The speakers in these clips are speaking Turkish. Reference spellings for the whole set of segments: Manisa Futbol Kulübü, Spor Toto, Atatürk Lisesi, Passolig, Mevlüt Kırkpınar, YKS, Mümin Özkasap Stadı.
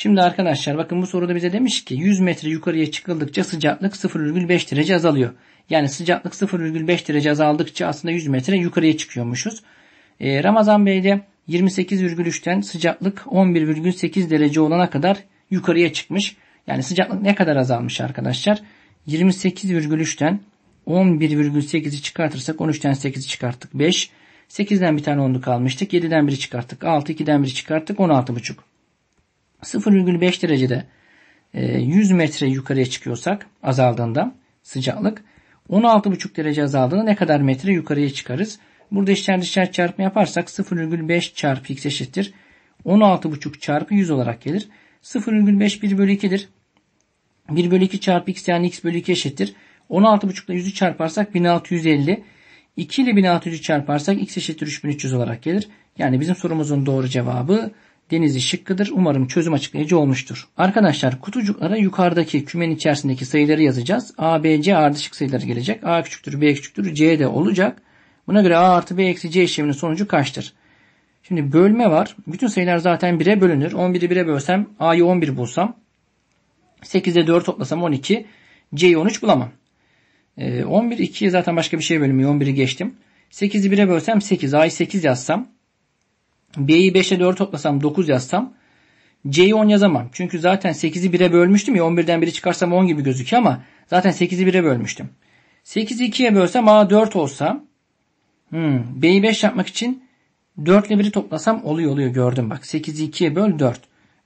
Şimdi arkadaşlar bakın bu soruda bize demiş ki 100 metre yukarıya çıkıldıkça sıcaklık 0,5 derece azalıyor. Yani sıcaklık 0,5 derece azaldıkça aslında 100 metre yukarıya çıkıyormuşuz. Ramazan Bey de 28,3'ten sıcaklık 11,8 derece olana kadar yukarıya çıkmış. Yani sıcaklık ne kadar azalmış arkadaşlar? 28,3'ten 11,8'i çıkartırsak 13'ten 8'i çıkarttık 5. 8'den bir tane 10'luk almıştık. 7'den 1'i çıkarttık 6. 2'den 1'i çıkarttık 16,5. 0,5 derecede 100 metre yukarıya çıkıyorsak azaldığında sıcaklık 16,5 derece azaldığında ne kadar metre yukarıya çıkarız? Burada içler dışlar çarpma yaparsak 0,5 çarpı x eşittir 16,5 çarpı 100 olarak gelir. 0,5 1 bölü 2'dir. 1 bölü 2 çarpı x yani x bölü 2 eşittir. 16,5 ile 100'ü çarparsak 1650. 2 ile 1600'ü çarparsak x eşittir 3300 olarak gelir. Yani bizim sorumuzun doğru cevabı Denizli şıkkıdır. Umarım çözüm açıklayıcı olmuştur. Arkadaşlar kutucuklara yukarıdaki kümenin içerisindeki sayıları yazacağız. A, B, C ardışık sayıları gelecek. A küçüktür, B küçüktür, C de olacak. Buna göre A artı B eksi C işleminin sonucu kaçtır? Şimdi bölme var. Bütün sayılar zaten 1'e bölünür. 11'i 1'e bölsem A'yı 11 bulsam. 8'de 4 toplasam 12. C'yi 13 bulamam. 11 2'ye zaten başka bir şey bölünmüyor. 11'i geçtim. 8'i 1'e bölsem 8. A'yı 8 yazsam. B'yi 5'e 4 toplasam 9 yazsam. C'yi 10 yazamam. Çünkü zaten 8'i 1'e bölmüştüm ya. 11'den 1'i çıkarsam 10 gibi gözüküyor ama zaten 8'i 1'e bölmüştüm. 8'i 2'ye bölsem A 4 olsa. B'yi 5 yapmak için 4 ile 1'i toplasam oluyor gördüm bak. 8'i 2'ye böl 4.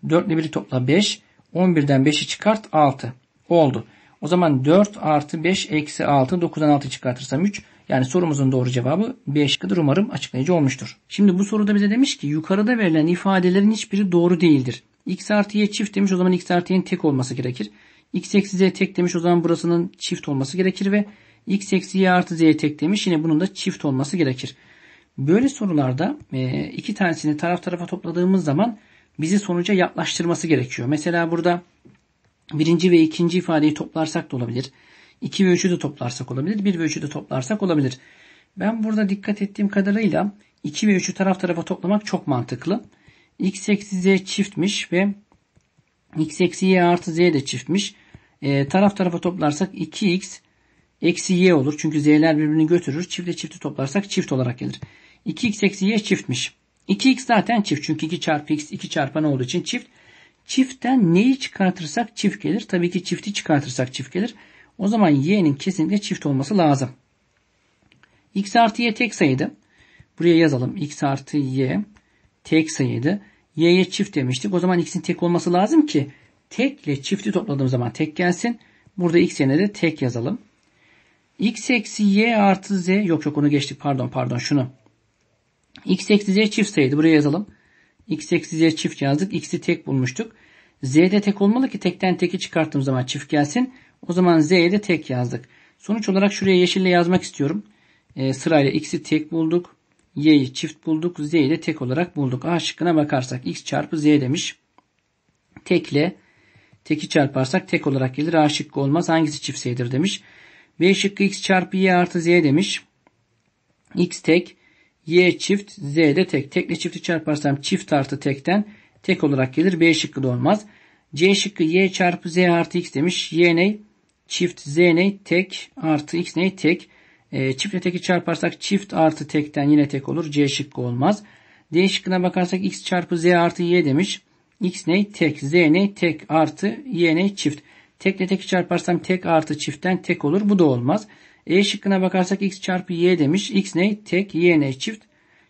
4 ile 1'i topla 5. 11'den 5'i çıkart 6. Oldu. O zaman 4 artı 5 eksi 6. 9'dan 6 çıkartırsam 3. Yani sorumuzun doğru cevabı B şıkkıdır. Umarım açıklayıcı olmuştur. Şimdi bu soruda bize demiş ki yukarıda verilen ifadelerin hiçbiri doğru değildir. X artı y çift demiş, o zaman x artı y'nin tek olması gerekir. X eksi z tek demiş, o zaman burasının çift olması gerekir ve x eksi y artı z tek demiş, yine bunun da çift olması gerekir. Böyle sorularda iki tanesini taraf tarafa topladığımız zaman bizi sonuca yaklaştırması gerekiyor. Mesela burada birinci ve ikinci ifadeyi toplarsak da olabilir. 2 ve 3'ü de toplarsak olabilir. 1 ve 3'ü de toplarsak olabilir. Ben burada dikkat ettiğim kadarıyla 2 ve 3'ü taraf tarafa toplamak çok mantıklı. X eksi z çiftmiş ve x eksi y artı z de çiftmiş. Taraf tarafa toplarsak 2x eksi y olur. Çünkü z'ler birbirini götürür. Çiftle çifti toplarsak çift olarak gelir. 2x eksi y çiftmiş. 2x zaten çift. Çünkü 2 çarpı x 2 çarpan olduğu için çift. Çiftten neyi çıkartırsak çift gelir. Tabii ki çifti çıkartırsak çift gelir. O zaman y'nin kesinlikle çift olması lazım. X artı y tek sayıydı. Buraya yazalım. X artı y tek sayıydı. Y'ye çift demiştik. O zaman x'in tek olması lazım ki tekle çifti topladığım zaman tek gelsin. Burada x yerine de tek yazalım. X eksi y artı z. Yok onu geçtik. Pardon şunu. X eksi z çift sayıydı. Buraya yazalım. X eksi z çift yazdık. X'i tek bulmuştuk. Z de tek olmalı ki tekten teki çıkarttığım zaman çift gelsin. O zaman z'ye de tek yazdık. Sonuç olarak şuraya yeşille yazmak istiyorum. Sırayla x'i tek bulduk. Y'yi çift bulduk. Z'yi de tek olarak bulduk. A şıkkına bakarsak x çarpı z demiş. Tekle teki çarparsak tek olarak gelir. A şıkkı olmaz. Hangisi çift sayıdır demiş. B şıkkı x çarpı y artı z demiş. X tek. Y çift. Z de tek. Tekle çifti çarparsam çift artı tekten tek olarak gelir. B şıkkı da olmaz. C şıkkı y çarpı z artı x demiş. Y ney? Çift. Z ney? Tek. Artı x ney? Tek. Çiftle teki çarparsak çift artı tekten yine tek olur. C şıkkı olmaz. D şıkkına bakarsak x çarpı z artı y demiş. X ney? Tek. Z ney? Tek. Artı y ney? Çift. Tekle teki çarparsam tek artı çiftten tek olur. Bu da olmaz. E şıkkına bakarsak x çarpı y demiş. X ney? Tek. Y ney? Çift.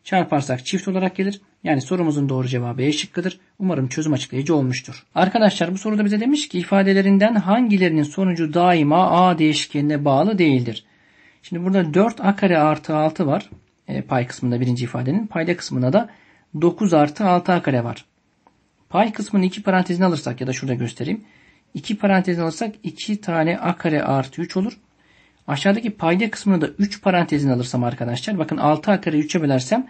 Çarparsak çift olarak gelir. Yani sorumuzun doğru cevabı E şıkkıdır. Umarım çözüm açıklayıcı olmuştur. Arkadaşlar bu soruda bize demiş ki ifadelerinden hangilerinin sonucu daima A değişkenine bağlı değildir. Şimdi burada 4a kare artı 6 var. Pay kısmında birinci ifadenin. Payda kısmına da 9 artı 6a kare var. Pay kısmını 2 parantezine alırsak ya da şurada göstereyim. 2 parantezine alırsak 2 tane a kare artı 3 olur. Aşağıdaki payda kısmını da 3 parantezine alırsam arkadaşlar. Bakın 6a kare 3'e bölersem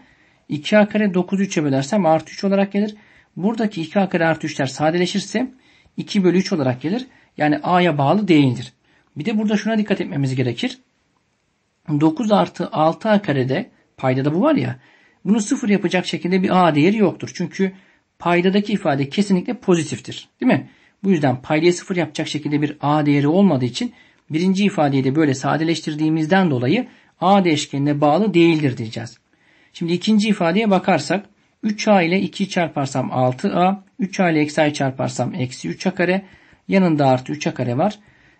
2a kare 9'u 3'e bölersem artı 3 olarak gelir. Buradaki 2a kare artı 3'ler sadeleşirse 2 bölü 3 olarak gelir. Yani a'ya bağlı değildir. Bir de burada şuna dikkat etmemiz gerekir. 9 artı 6a karede payda da bu var ya. Bunu 0 yapacak şekilde bir a değeri yoktur. Çünkü paydadaki ifade kesinlikle pozitiftir. Değil mi? Bu yüzden paydayı 0 yapacak şekilde bir A değeri olmadığı için birinci ifadeyi de böyle sadeleştirdiğimizden dolayı A değişkenine bağlı değildir diyeceğiz. Şimdi ikinci ifadeye bakarsak 3A ile 2'yi çarparsam 6A, 3A ile eksi A'yı çarparsam eksi 3A kare, yanında artı 3A kare var.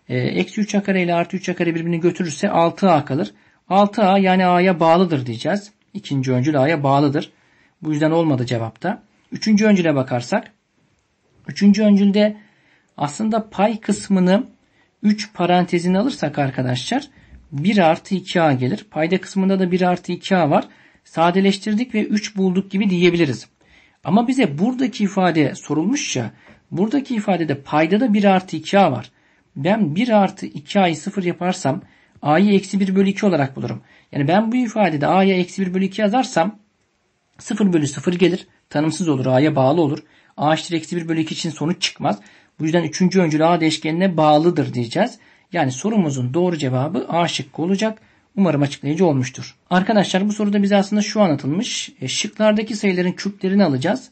Eksi 3A kare ile artı 3A kare birbirini götürürse 6A kalır. 6A yani A'ya bağlıdır diyeceğiz. İkinci öncül A'ya bağlıdır. Bu yüzden olmadı cevapta. Üçüncü öncüle bakarsak, üçüncü öncülde aslında pay kısmını 3 parantezine alırsak arkadaşlar 1 artı 2A gelir. Payda kısmında da 1 artı 2A var. Sadeleştirdik ve 3 bulduk gibi diyebiliriz. Ama bize buradaki ifade sorulmuş ya, buradaki ifadede payda da 1 artı 2A var. Ben 1 artı 2A'yı 0 yaparsam A'yı eksi 1 bölü 2 olarak bulurum. Yani ben bu ifadede A'ya eksi 1 bölü 2 yazarsam 0 bölü 0 gelir. Tanımsız olur. A'ya bağlı olur. A eşittir eksi 1 bölü 2 için sonuç çıkmaz. Bu yüzden 3. öncül A değişkenine bağlıdır diyeceğiz. Yani sorumuzun doğru cevabı A şıkkı olacak. Umarım açıklayıcı olmuştur. Arkadaşlar bu soruda bize aslında şu anlatılmış. Şıklardaki sayıların küplerini alacağız.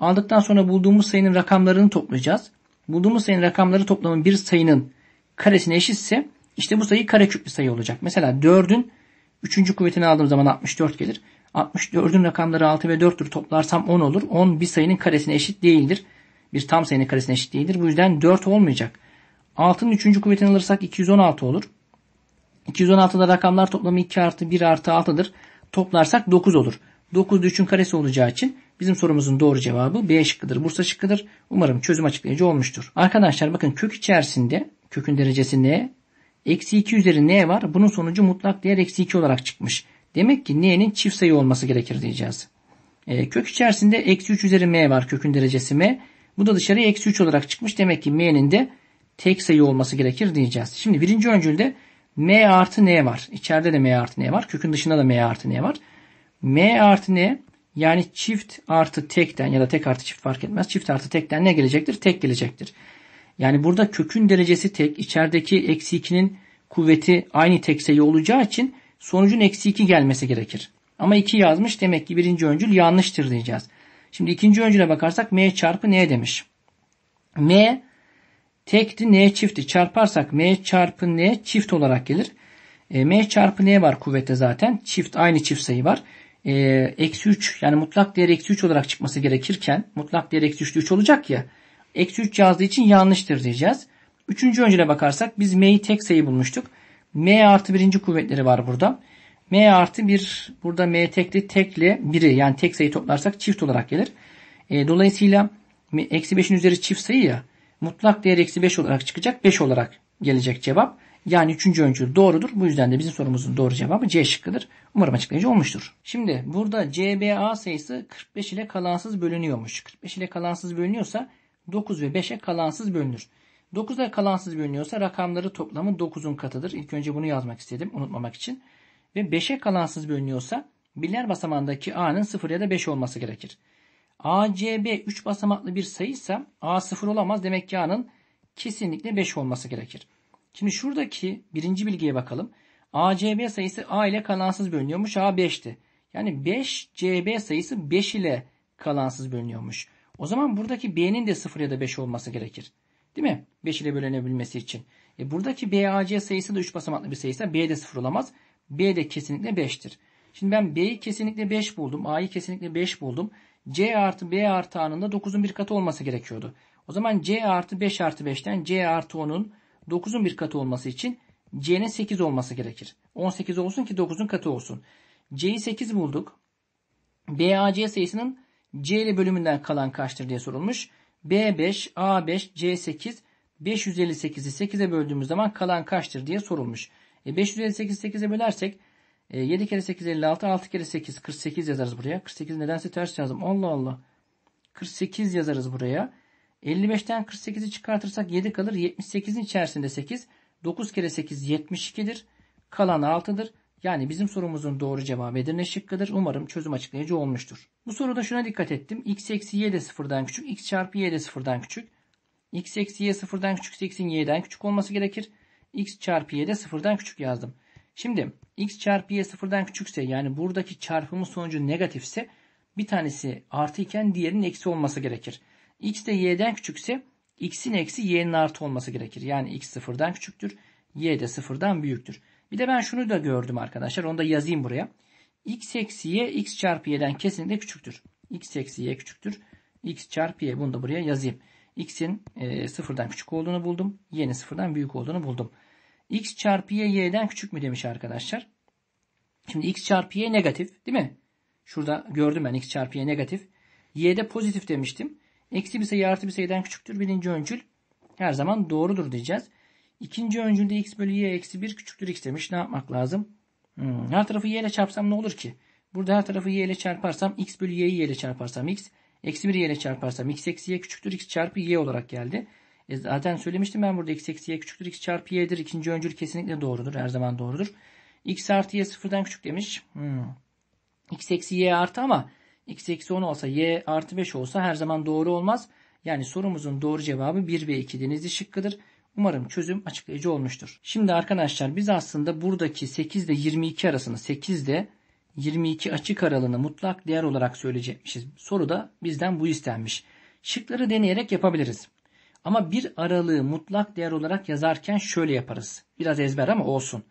Aldıktan sonra bulduğumuz sayının rakamlarını toplayacağız. Bulduğumuz sayının rakamları toplamın bir sayının karesine eşitse işte bu sayı kareküp bir sayı olacak. Mesela 4'ün 3. kuvvetini aldığım zaman 64 gelir. 64'ün rakamları 6 ve 4'tür. Toplarsam 10 olur. 10 bir sayının karesine eşit değildir. Bir tam sayının karesine eşit değildir. Bu yüzden 4 olmayacak. 6'nın 3. kuvvetini alırsak 216 olur. 216'da rakamlar toplamı 2 artı 1 artı 6'dır. Toplarsak 9 olur. 9'da 3'ün karesi olacağı için bizim sorumuzun doğru cevabı B şıkkıdır. Bursa şıkkıdır. Umarım çözüm açıklayıcı olmuştur. Arkadaşlar bakın kök içerisinde kökün derecesi n, eksi 2 üzeri n var. Bunun sonucu mutlak değer eksi 2 olarak çıkmış. Demek ki n'nin çift sayı olması gerekir diyeceğiz. Kök içerisinde eksi 3 üzeri m var. Kökün derecesi m. Bu da dışarıya eksi 3 olarak çıkmış. Demek ki m'nin de tek sayı olması gerekir diyeceğiz. Şimdi birinci öncülde m artı n var. İçeride de m artı n var. Kökün dışında da m artı n var. M artı n yani çift artı tekten ya da tek artı çift fark etmez. Çift artı tekten ne gelecektir? Tek gelecektir. Yani burada kökün derecesi tek. İçerideki eksi 2'nin kuvveti aynı tek sayı olacağı için sonucun eksi 2 gelmesi gerekir. Ama 2 yazmış. Demek ki birinci öncül yanlıştır diyeceğiz. Şimdi ikinci öncüle bakarsak m çarpı n demiş. M tekti, n çifti. Çarparsak m çarpı n çift olarak gelir. M çarpı n var kuvvette zaten. Çift, aynı çift sayı var. Eksi 3 yani mutlak değer eksi 3 olarak çıkması gerekirken mutlak değer eksi 3'te 3 olacak ya. Eksi 3 yazdığı için yanlıştır diyeceğiz. Üçüncü öncüle bakarsak biz m'yi tek sayı bulmuştuk. M artı birinci kuvvetleri var burada. M artı 1 burada m tekli tekli 1'i yani tek sayı toplarsak çift olarak gelir. Dolayısıyla eksi 5'in üzeri çift sayı ya. Mutlak değer eksi 5 olarak çıkacak. 5 olarak gelecek cevap. Yani 3. öncül doğrudur. Bu yüzden de bizim sorumuzun doğru cevabı C şıkkıdır. Umarım açıklayıcı olmuştur. Şimdi burada CBA sayısı 45 ile kalansız bölünüyormuş. 45 ile kalansız bölünüyorsa 9 ve 5'e kalansız bölünür. 9'a kalansız bölünüyorsa rakamları toplamı 9'un katıdır. İlk önce bunu yazmak istedim unutmamak için. Ve 5'e kalansız bölünüyorsa birler basamağındaki A'nın 0 ya da 5 olması gerekir. ACB 3 basamaklı bir sayıysa A 0 olamaz. Demek ki A'nın kesinlikle 5 olması gerekir. Şimdi şuradaki birinci bilgiye bakalım. ACB sayısı A ile kalansız bölünüyormuş. A 5'ti. Yani 5 CB sayısı 5 ile kalansız bölünüyormuş. O zaman buradaki B'nin de 0 ya da 5 olması gerekir. Değil mi? 5 ile bölünebilmesi için. Buradaki BAC sayısı da 3 basamaklı bir sayıysa B de 0 olamaz. B de kesinlikle 5'tir. Şimdi ben B'yi kesinlikle 5 buldum. A'yı kesinlikle 5 buldum. C artı B artı A'nın da 9'un bir katı olması gerekiyordu. O zaman C artı 5 artı 5'ten C artı 10'un 9'un bir katı olması için C'nin 8 olması gerekir. 18 olsun ki 9'un katı olsun. C'yi 8 bulduk. BAC sayısının C ile bölümünden kalan kaçtır diye sorulmuş. B5, A5, C8, 558'i 8'e böldüğümüz zaman kalan kaçtır diye sorulmuş. 558'i 8'e bölersek 7 kere 8 56, 6 kere 8 48 yazarız buraya. 48 nedense ters yazdım. Allah Allah. 48 yazarız buraya. 55'ten 48'i çıkartırsak 7 kalır. 78'in içerisinde 8. 9 kere 8 72'dir. Kalan 6'dır. Yani bizim sorumuzun doğru cevabı Edirne şıkkıdır. Umarım çözüm açıklayıcı olmuştur. Bu soruda şuna dikkat ettim. X eksi y de sıfırdan küçük. X çarpı y de sıfırdan küçük. X eksi y sıfırdan küçükse x'in y'den küçük olması gerekir. X çarpı y de sıfırdan küçük yazdım. Şimdi x çarpı y sıfırdan küçükse yani buradaki çarpımın sonucu negatifse bir tanesi artı iken diğerinin eksi olması gerekir. X de y'den küçükse x'in eksi y'nin artı olması gerekir. Yani x sıfırdan küçüktür. Y de sıfırdan büyüktür. Bir de ben şunu da gördüm arkadaşlar. Onu da yazayım buraya. X eksi y x çarpı y'den kesinlikle küçüktür. X eksi y küçüktür. X çarpı y. Bunu da buraya yazayım. X'in sıfırdan küçük olduğunu buldum. Y'nin sıfırdan büyük olduğunu buldum. X çarpı y y'den küçük mü demiş arkadaşlar. Şimdi x çarpı y negatif değil mi? Şurada gördüm ben x çarpı y negatif. Y de pozitif demiştim. Eksi bir sayı artı bir sayıdan küçüktür. Birinci öncül her zaman doğrudur diyeceğiz. İkinci öncülde x bölü y eksi 1 küçüktür x demiş. Ne yapmak lazım? Her tarafı y ile çarpsam ne olur ki? Burada her tarafı y ile çarparsam x bölü y'yi y ile çarparsam x. Eksi 1 y ile çarparsam x eksi y küçüktür x çarpı y olarak geldi. Zaten söylemiştim ben burada x eksi y küçüktür x çarpı y'dir. İkinci öncül kesinlikle doğrudur. Her zaman doğrudur. X artı y sıfırdan küçük demiş. X eksi y artı ama x eksi 10 olsa y artı 5 olsa her zaman doğru olmaz. Yani sorumuzun doğru cevabı 1 ve 2 Denizli şıkkıdır. Umarım çözüm açıklayıcı olmuştur. Şimdi arkadaşlar biz aslında buradaki 8 ile 22 arasını 8 ile 22 açık aralığını mutlak değer olarak söyleyecekmişiz. Soruda bizden bu istenmiş. Şıkları deneyerek yapabiliriz. Ama bir aralığı mutlak değer olarak yazarken şöyle yaparız. Biraz ezber ama olsun.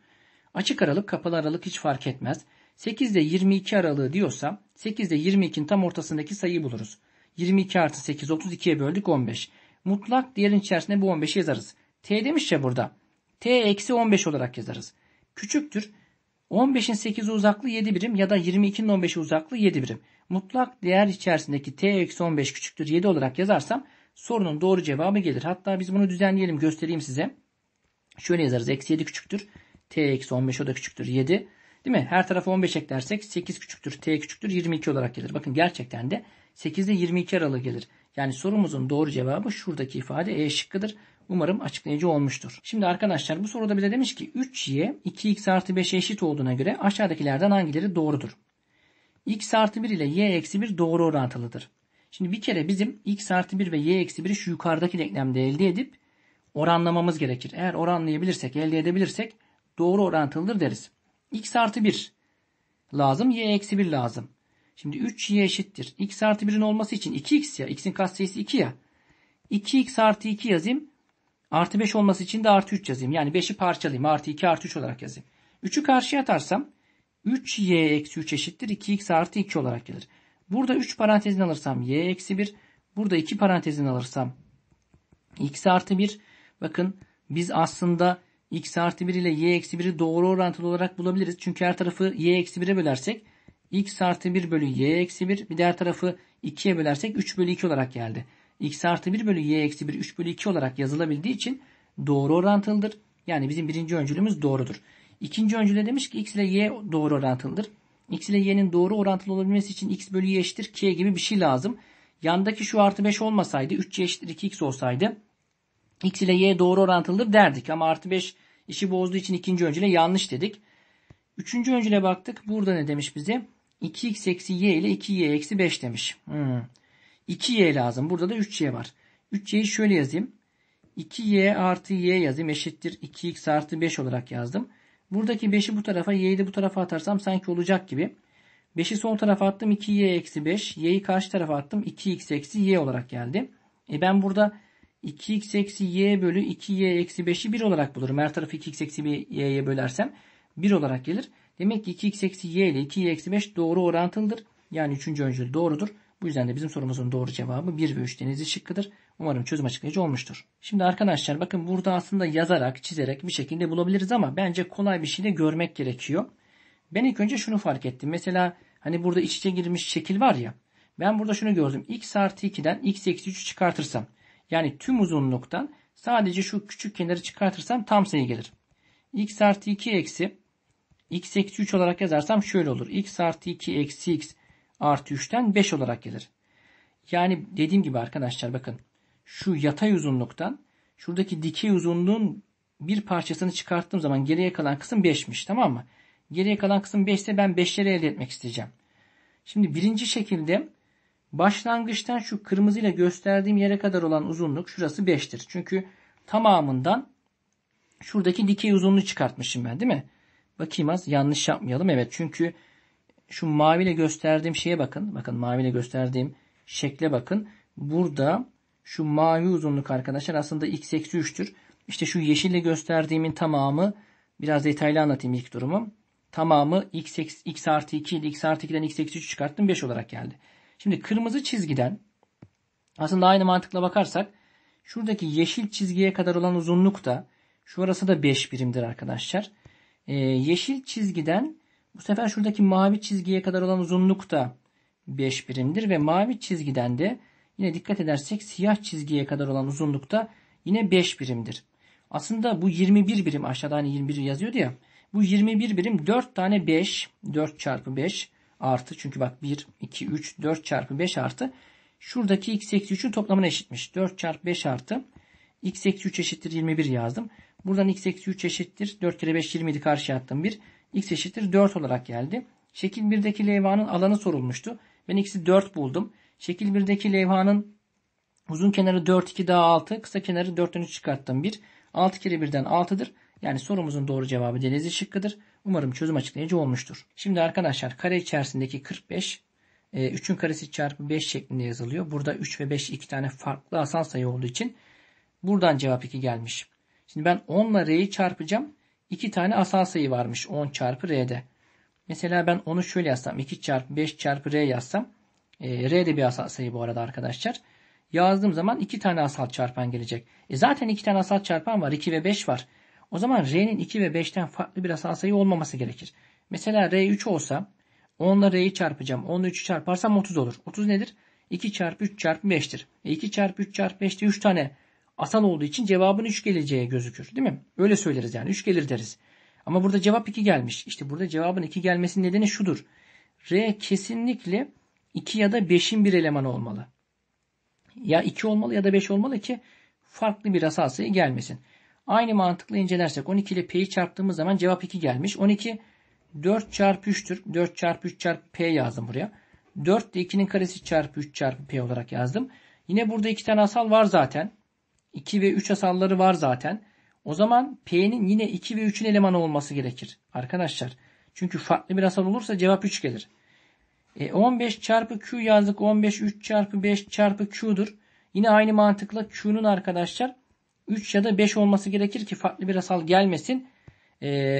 Açık aralık kapalı aralık hiç fark etmez. 8 ile 22 aralığı diyorsa 8 ile 22'nin tam ortasındaki sayıyı buluruz. 22 artı 8 32'ye böldük 15. Mutlak değerin içerisine bu 15'i yazarız. T demiş ya burada. T eksi 15 olarak yazarız. Küçüktür. 15'in 8'i uzaklığı 7 birim ya da 22'nin 15'i uzaklığı 7 birim. Mutlak değer içerisindeki t eksi 15 küçüktür 7 olarak yazarsam sorunun doğru cevabı gelir. Hatta biz bunu düzenleyelim, göstereyim size. Şöyle yazarız. Eksi 7 küçüktür. T eksi 15 o da küçüktür 7. Değil mi? Her tarafa 15 eklersek 8 küçüktür. T küçüktür 22 olarak gelir. Bakın gerçekten de 8 ile 22 aralığı gelir. Yani sorumuzun doğru cevabı şuradaki ifade E şıkkıdır. Umarım açıklayıcı olmuştur. Şimdi arkadaşlar bu soruda bize demiş ki 3y 2x artı 5'e eşit olduğuna göre aşağıdakilerden hangileri doğrudur? X artı 1 ile y eksi 1 doğru orantılıdır. Şimdi bir kere bizim x artı 1 ve y eksi 1'i şu yukarıdaki denklemde elde edip oranlamamız gerekir. Eğer oranlayabilirsek, elde edebilirsek doğru orantılıdır deriz. X artı 1 lazım, y eksi 1 lazım. Şimdi 3y eşittir. X artı 1'in olması için 2x ya. X'in katsayısı 2 ya. 2x artı 2 yazayım. Artı 5 olması için de artı 3 yazayım. Yani 5'i parçalayayım. Artı 2 artı 3 olarak yazayım. 3'ü karşıya atarsam 3y eksi 3 eşittir 2x artı 2 olarak gelir. Burada 3 parantezini alırsam y eksi 1. Burada 2 parantezini alırsam x artı 1. Bakın biz aslında x artı 1 ile y eksi 1'i doğru orantılı olarak bulabiliriz. Çünkü her tarafı y eksi 1'e bölersek x artı 1 bölü y eksi 1. Bir de her tarafı 2'ye bölersek 3 bölü 2 olarak geldi. X artı 1 bölü y eksi 1 3 bölü 2 olarak yazılabildiği için doğru orantılıdır. Yani bizim birinci öncülümüz doğrudur. İkinci öncüle demiş ki x ile y doğru orantılıdır. X ile y'nin doğru orantılı olabilmesi için x bölü y eşittir 2'ye gibi bir şey lazım. Yandaki şu artı 5 olmasaydı 3y eşittir 2x olsaydı x ile y doğru orantılıdır derdik. Ama artı 5 işi bozduğu için ikinci öncüle yanlış dedik. Üçüncü öncüle baktık. Burada ne demiş bize? 2x eksi y ile 2y eksi 5 demiş. 2y lazım. Burada da 3y var. 3y'yi şöyle yazayım. 2y artı y yazayım. Eşittir 2x artı 5 olarak yazdım. Buradaki 5'i bu tarafa, y'yi de bu tarafa atarsam sanki olacak gibi. 5'i sol tarafa attım. 2y eksi 5. Y'yi karşı tarafa attım. 2x eksi y olarak geldi. Ben burada 2x eksi y bölü 2y eksi 5'i 1 olarak bulurum. Her tarafı 2x eksi y'ye bölersem 1 olarak gelir. Demek ki 2x eksi y ile 2y eksi 5 doğru orantılıdır. Yani 3. öncül doğrudur. Bu yüzden de bizim sorumuzun doğru cevabı 1 ve 3 Denizli şıkkıdır. Umarım çözüm açıklayıcı olmuştur. Şimdi arkadaşlar bakın burada aslında yazarak, çizerek bir şekilde bulabiliriz ama bence kolay bir şey de görmek gerekiyor. Ben ilk önce şunu fark ettim. Mesela hani burada iç içe girmiş şekil var ya. Ben burada şunu gördüm. X artı 2'den x eksi 3'ü çıkartırsam. Yani tüm uzunluktan sadece şu küçük kenarı çıkartırsam tam sayı gelir. X artı 2 eksi x eksi 3 olarak yazarsam şöyle olur. X artı 2 eksi x artı 3'ten 5 olarak gelir. Yani dediğim gibi arkadaşlar bakın. Şu yatay uzunluktan şuradaki dikey uzunluğun bir parçasını çıkarttığım zaman geriye kalan kısım 5'miş. Tamam mı? Geriye kalan kısım 5 ise ben 5'leri elde etmek isteyeceğim. Şimdi birinci şekilde başlangıçtan şu kırmızıyla gösterdiğim yere kadar olan uzunluk şurası 5'tir. Çünkü tamamından şuradaki dikey uzunluğu çıkartmışım ben değil mi? Bakayım az yanlış yapmayalım. Evet çünkü şu maviyle gösterdiğim şeye bakın. Bakın maviyle gösterdiğim şekle bakın. Burada şu mavi uzunluk arkadaşlar aslında x eksi 3'tür. İşte şu yeşille gösterdiğimin tamamı, biraz detaylı anlatayım ilk durumu. Tamamı x artı 2 ile x artı 2'den x eksi 3 çıkarttım. 5 olarak geldi. Şimdi kırmızı çizgiden aslında aynı mantıkla bakarsak şuradaki yeşil çizgiye kadar olan uzunluk da şu arası da 5 birimdir arkadaşlar. Yeşil çizgiden bu sefer şuradaki mavi çizgiye kadar olan uzunluk da 5 birimdir ve mavi çizgiden de yine dikkat edersek siyah çizgiye kadar olan uzunluk da yine 5 birimdir. Aslında bu 21 birim, aşağıda hani 21 yazıyordu ya. Bu 21 birim 4 tane 5, 4 çarpı 5 artı, çünkü bak 1, 2, 3, 4 çarpı 5 artı. Şuradaki x eksi 3'ün toplamına eşitmiş. 4 çarpı 5 artı x eksi 3 eşittir 21 yazdım. Buradan x eksi 3 eşittir 4 kere 5 27 karşıya attım 1. X eşittir 4 olarak geldi. Şekil 1'deki levhanın alanı sorulmuştu. Ben x'i 4 buldum. Şekil 1'deki levhanın uzun kenarı 4, 2 daha 6. Kısa kenarı 4'ten 3 çıkarttım 1. 6 kere 1'den 6'dır. Yani sorumuzun doğru cevabı D şıkkıdır. Umarım çözüm açıklayıcı olmuştur. Şimdi arkadaşlar kare içerisindeki 45, 3'ün karesi çarpı 5 şeklinde yazılıyor. Burada 3 ve 5 iki tane farklı asal sayı olduğu için buradan cevap 2 gelmiş. Şimdi ben 10 ile R'yi çarpacağım. 2 tane asal sayı varmış 10 çarpı R'de. Mesela ben onu şöyle yazsam, 2 çarpı 5 çarpı R yazsam. R de bir asal sayı bu arada arkadaşlar. Yazdığım zaman 2 tane asal çarpan gelecek. Zaten 2 tane asal çarpan var. 2 ve 5 var. O zaman R'nin 2 ve 5'ten farklı bir asal sayı olmaması gerekir. Mesela R 3 olsa 10 ile R'yi çarpacağım. 10 ile 3'ü çarparsam 30 olur. 30 nedir? 2 çarpı 3 çarpı 5'tir. 2 çarpı 3 çarpı 5'te 3 tane asal olduğu için cevabın 3 geleceği gözükür. Değil mi? Öyle söyleriz yani. 3 gelir deriz. Ama burada cevap 2 gelmiş. İşte burada cevabın 2 gelmesinin nedeni şudur. R kesinlikle 2 ya da 5'in bir elemanı olmalı. Ya 2 olmalı ya da 5 olmalı ki farklı bir asal sayı gelmesin. Aynı mantıkla incelersek 12 ile P'yi çarptığımız zaman cevap 2 gelmiş. 12 4 çarpı 3'tür. 4 çarpı 3 çarpı P yazdım buraya. 4 de 2'nin karesi çarpı 3 çarpı P olarak yazdım. Yine burada 2 tane asal var zaten. 2 ve 3 asalları var zaten. O zaman P'nin yine 2 ve 3'ün elemanı olması gerekir arkadaşlar. Çünkü farklı bir asal olursa cevap 3 gelir. 15 çarpı Q yazdık. 15 3 çarpı 5 çarpı Q'dur. Yine aynı mantıkla Q'nun arkadaşlar 3 ya da 5 olması gerekir ki farklı bir asal gelmesin.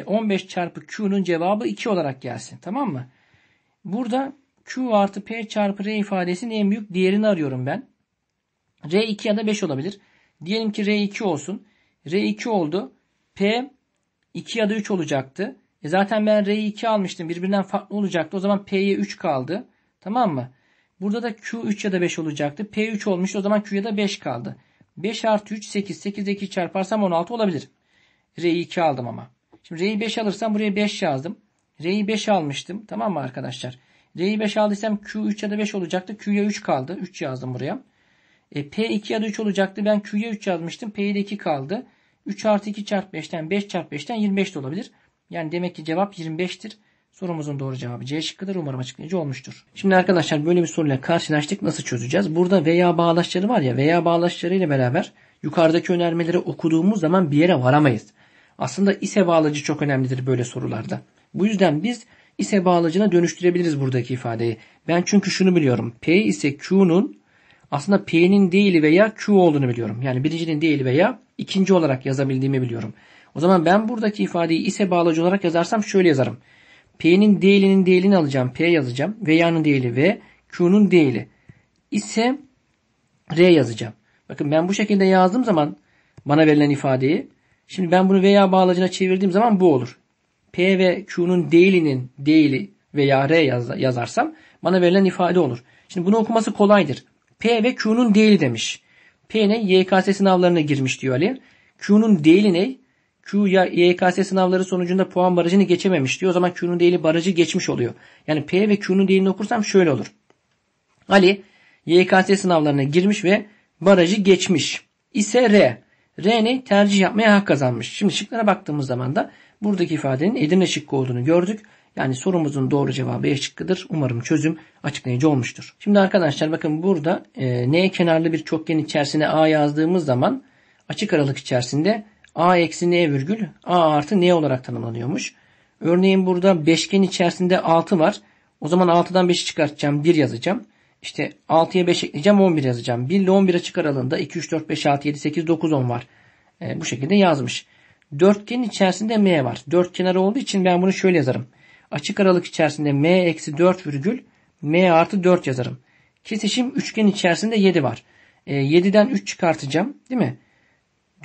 15 çarpı Q'nun cevabı 2 olarak gelsin. Tamam mı? Burada Q artı P çarpı R ifadesinin en büyük değerini arıyorum ben. R 2 ya da 5 olabilir. Diyelim ki R 2 olsun. R 2 oldu. P 2 ya da 3 olacaktı. Zaten ben R'yi 2 almıştım. Birbirinden farklı olacaktı. O zaman P'ye 3 kaldı. Tamam mı? Burada da Q 3 ya da 5 olacaktı. P 3 olmuş. O zaman Q'ya da 5 kaldı. 5 artı 3 8. 8 ile 2 çarparsam 16 olabilir. R'yi 2 aldım ama. Şimdi R'yi 5 alırsam buraya 5 yazdım. R'yi 5 almıştım. Tamam mı arkadaşlar? R'yi 5 aldıysam Q 3 ya da 5 olacaktı. Q'ya 3 kaldı. 3 yazdım buraya. P 2 ya da 3 olacaktı. Ben Q'ya 3 yazmıştım. P'ye de 2 kaldı. 3 artı 2 çarpı 5'ten 5 çarpı 5'ten 25 de olabilir. Yani demek ki cevap 25'tir. Sorumuzun doğru cevabı C şıkkıdır. Umarım açıklayıcı olmuştur. Şimdi arkadaşlar böyle bir soruyla karşılaştık. Nasıl çözeceğiz? Burada veya bağlaçları var ya, veya bağlaçları ile beraber yukarıdaki önermeleri okuduğumuz zaman bir yere varamayız. Aslında ise bağlacı çok önemlidir böyle sorularda. Bu yüzden biz ise bağlacına dönüştürebiliriz buradaki ifadeyi. Ben çünkü şunu biliyorum. P ise Q'nun aslında P'nin değili veya Q olduğunu biliyorum. Yani birincinin değili veya ikinci olarak yazabildiğimi biliyorum. O zaman ben buradaki ifadeyi ise bağlacı olarak yazarsam şöyle yazarım. P'nin değilinin değilini alacağım. P yazacağım. Veya'nın değili ve Q'nun değili. İse R yazacağım. Bakın ben bu şekilde yazdığım zaman bana verilen ifadeyi. Şimdi ben bunu veya bağlacına çevirdiğim zaman bu olur. P ve Q'nun değilinin değili veya R yazarsam bana verilen ifade olur. Şimdi bunu okuması kolaydır. P ve Q'nun değili demiş. P ne? YKS sınavlarına girmiş diyor Ali. Q'nun değili ne? Q ya YKS sınavları sonucunda puan barajını geçememiş diyor. O zaman Q'nun değili barajı geçmiş oluyor. Yani P ve Q'nun değilini okursam şöyle olur. Ali YKS sınavlarına girmiş ve barajı geçmiş. İse R. R ne? Tercih yapmaya hak kazanmış. Şimdi şıklara baktığımız zaman da buradaki ifadenin Edirne şıkkı olduğunu gördük. Yani sorumuzun doğru cevabı E şıkkıdır. Umarım çözüm açıklayıcı olmuştur. Şimdi arkadaşlar bakın burada N kenarlı bir çokgen içerisine A yazdığımız zaman açık aralık içerisinde A eksi N virgül A artı N olarak tanımlanıyormuş. Örneğin burada beşgen içerisinde 6 var. O zaman 6'dan 5'i çıkartacağım. 1 yazacağım. İşte 6'ya 5 ekleyeceğim. 11 yazacağım. 1 ile 11'e çıkar aralığında 2, 3, 4, 5, 6, 7, 8, 9, 10 var. Bu şekilde yazmış. Dörtgenin içerisinde m var. Dört kenarı olduğu için ben bunu şöyle yazarım. Açık aralık içerisinde m eksi 4 virgül m artı 4 yazarım. Kesişim üçgen içerisinde 7 var. 7'den 3 çıkartacağım. Değil mi?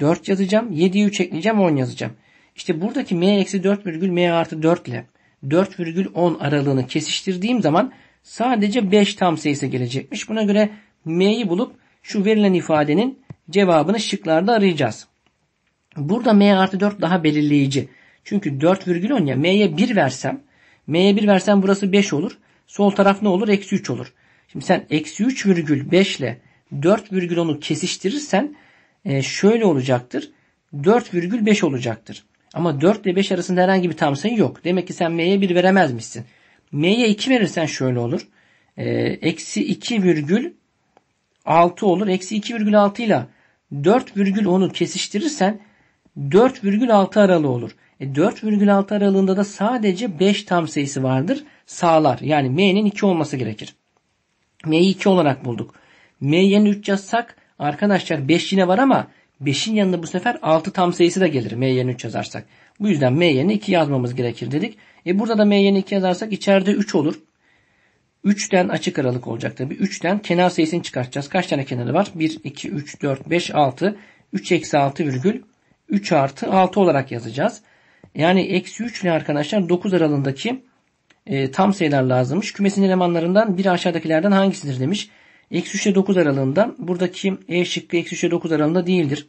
4 yazacağım. 7'ye 3 ekleyeceğim. 10 yazacağım. İşte buradaki m eksi 4 virgül m artı 4 ile 4 virgül 10 aralığını kesiştirdiğim zaman sadece 5 tam sayısı gelecekmiş. Buna göre m'yi bulup şu verilen ifadenin cevabını şıklarda arayacağız. Burada m artı 4 daha belirleyici. Çünkü 4 virgül 10 ya, m'ye 1 versem burası 5 olur. Sol taraf ne olur? Eksi 3 olur. Şimdi sen eksi 3 virgül 5 ile 4 virgül 10'u kesiştirirsen şöyle olacaktır. 4 virgül 5 olacaktır. Ama 4 ile 5 arasında herhangi bir tam sayı yok. Demek ki sen m'ye 1 veremezmişsin. M'ye 2 verirsen şöyle olur. Eksi 2 virgül 6 olur. Eksi 2 virgül 6 ile 4 virgül 10'u kesiştirirsen 4 virgül 6 aralığı olur. 4 virgül 6 aralığında da sadece 5 tam sayısı vardır. Sağlar. Yani m'nin 2 olması gerekir. M'yi 2 olarak bulduk. M'ye 3 yazsak arkadaşlar 5 yine var ama 5'in yanında bu sefer 6 tam sayısı da gelir. M'ye 3 yazarsak. Bu yüzden m'ye 2 yazmamız gerekir dedik. Burada da m'ye 2 yazarsak içeride 3 olur. 3'ten açık aralık olacak tabii. 3'ten kenar sayısını çıkartacağız. Kaç tane kenarı var? 1, 2, 3, 4, 5, 6. 3 eksi 6 virgül 3 artı 6 olarak yazacağız. Yani eksi 3 ile arkadaşlar 9 aralığındaki tam sayılar lazımmış. Kümesin elemanlarından biri aşağıdakilerden hangisidir demiş. Eksi 3 ile 9 aralığında. Buradaki E şıkkı eksi 3 ile 9 aralığında değildir.